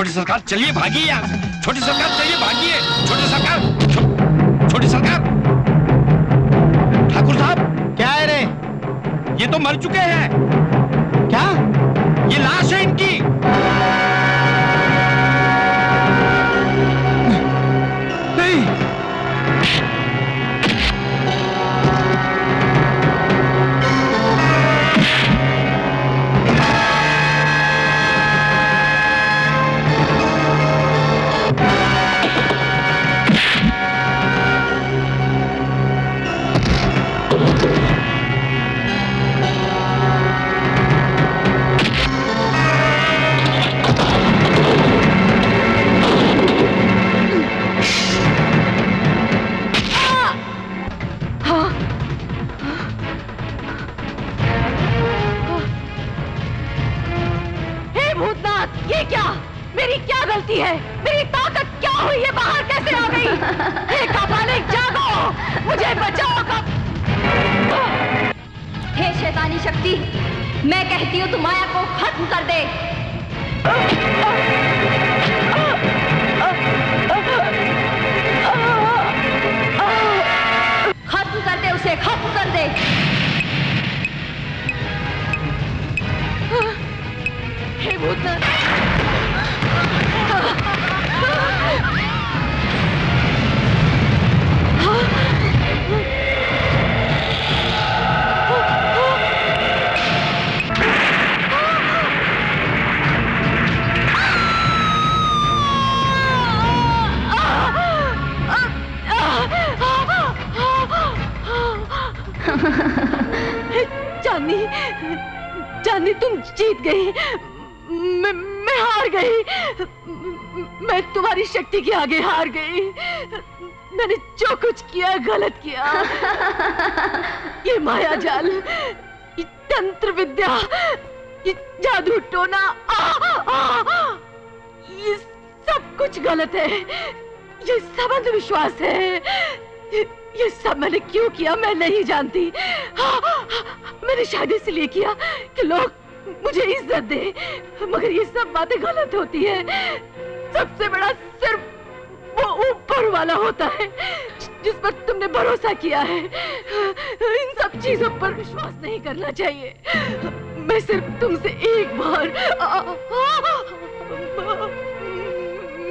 छोटी सरकार चलिए भागिए यहाँ से। छोटी सरकार चलिए भागिए। छोटी सरकार, छो, छोटी सरकार। ठाकुर साहब क्या है रे? ये तो मर चुके हैं। क्या? ये लाश है इनकी। नहीं आगे हार गई। मैंने जो कुछ किया गलत किया। ये मायाजाल, ये तंत्र विद्या, ये जादू टोना, आ, आ, ये सब कुछ गलत है। ये सब अंधविश्वास है। ये, ये सब मैंने क्यों किया मैं नहीं जानती। आ, आ, मैंने शायद इसलिए किया कि लोग मुझे इज्जत दें, मगर ये सब बातें गलत होती है। सबसे बड़ा सिर्फ वो ऊपर वाला होता है जिस पर तुमने भरोसा किया है। इन सब चीजों पर विश्वास नहीं करना चाहिए। मैं सिर्फ तुमसे एक बार आ,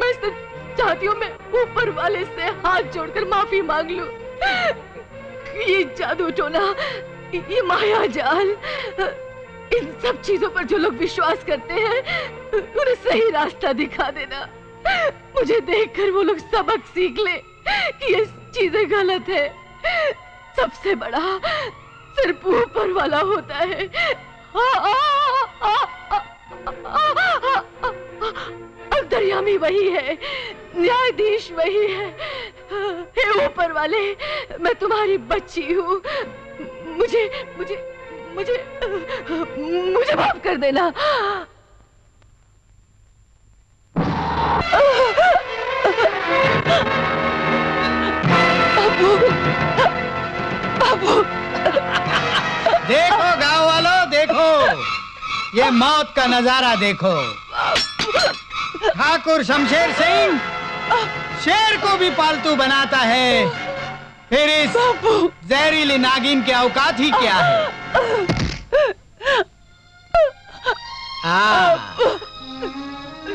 मैं सिर्फ चाहती हूँ मैं ऊपर वाले से हाथ जोड़कर माफी मांग लूं। ये जादू टोना, ये माया जाल, इन सब चीजों पर जो लोग विश्वास करते हैं उन्हें सही रास्ता दिखा देना। मुझे देखकर वो लोग सबक सीख ले कि ये चीजें गलत है। सबसे बड़ा सिर्फ ऊपर वाला होता है। अंतर्यामी वही है, न्यायाधीश वही है। हे ऊपर वाले, मैं तुम्हारी बच्ची हूँ। मुझे मुझे मुझे मुझे माफ कर देना। बाबू, बाबू, देखो गांव वालों, देखो ये मौत का नजारा देखो। ठाकुर शमशेर सिंह शेर को भी पालतू बनाता है, फिर इस जहरीली नागिन के औकात ही क्या है। आ,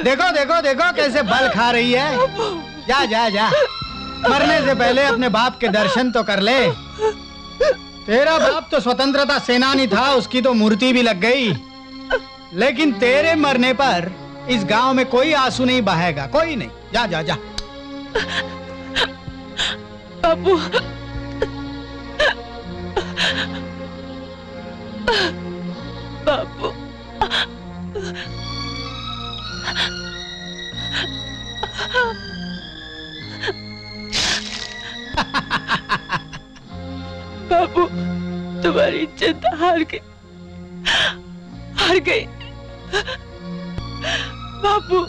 देखो देखो देखो कैसे बल खा रही है। जा जा जा, मरने से पहले अपने बाप के दर्शन तो कर ले। तेरा बाप तो स्वतंत्रता सेनानी था, उसकी तो मूर्ति भी लग गई, लेकिन तेरे मरने पर इस गांव में कोई आंसू नहीं बहेगा, कोई नहीं। जा जा जा। बाबू, बाबू, बाबू तुम्हारी इज्जत हार गई, हार गई। बाबू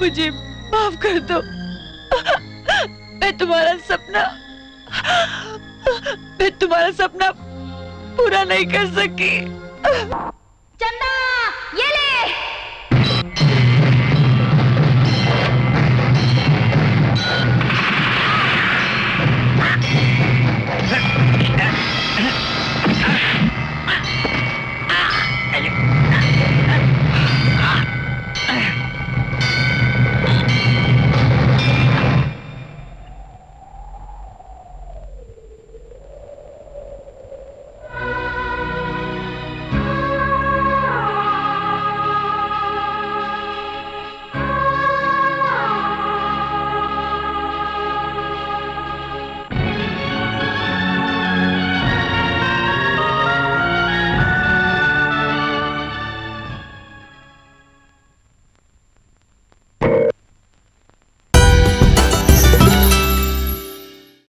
मुझे माफ कर दो। मैं तुम्हारा सपना मैं तुम्हारा सपना पूरा नहीं कर सकी। चंदा ये ले।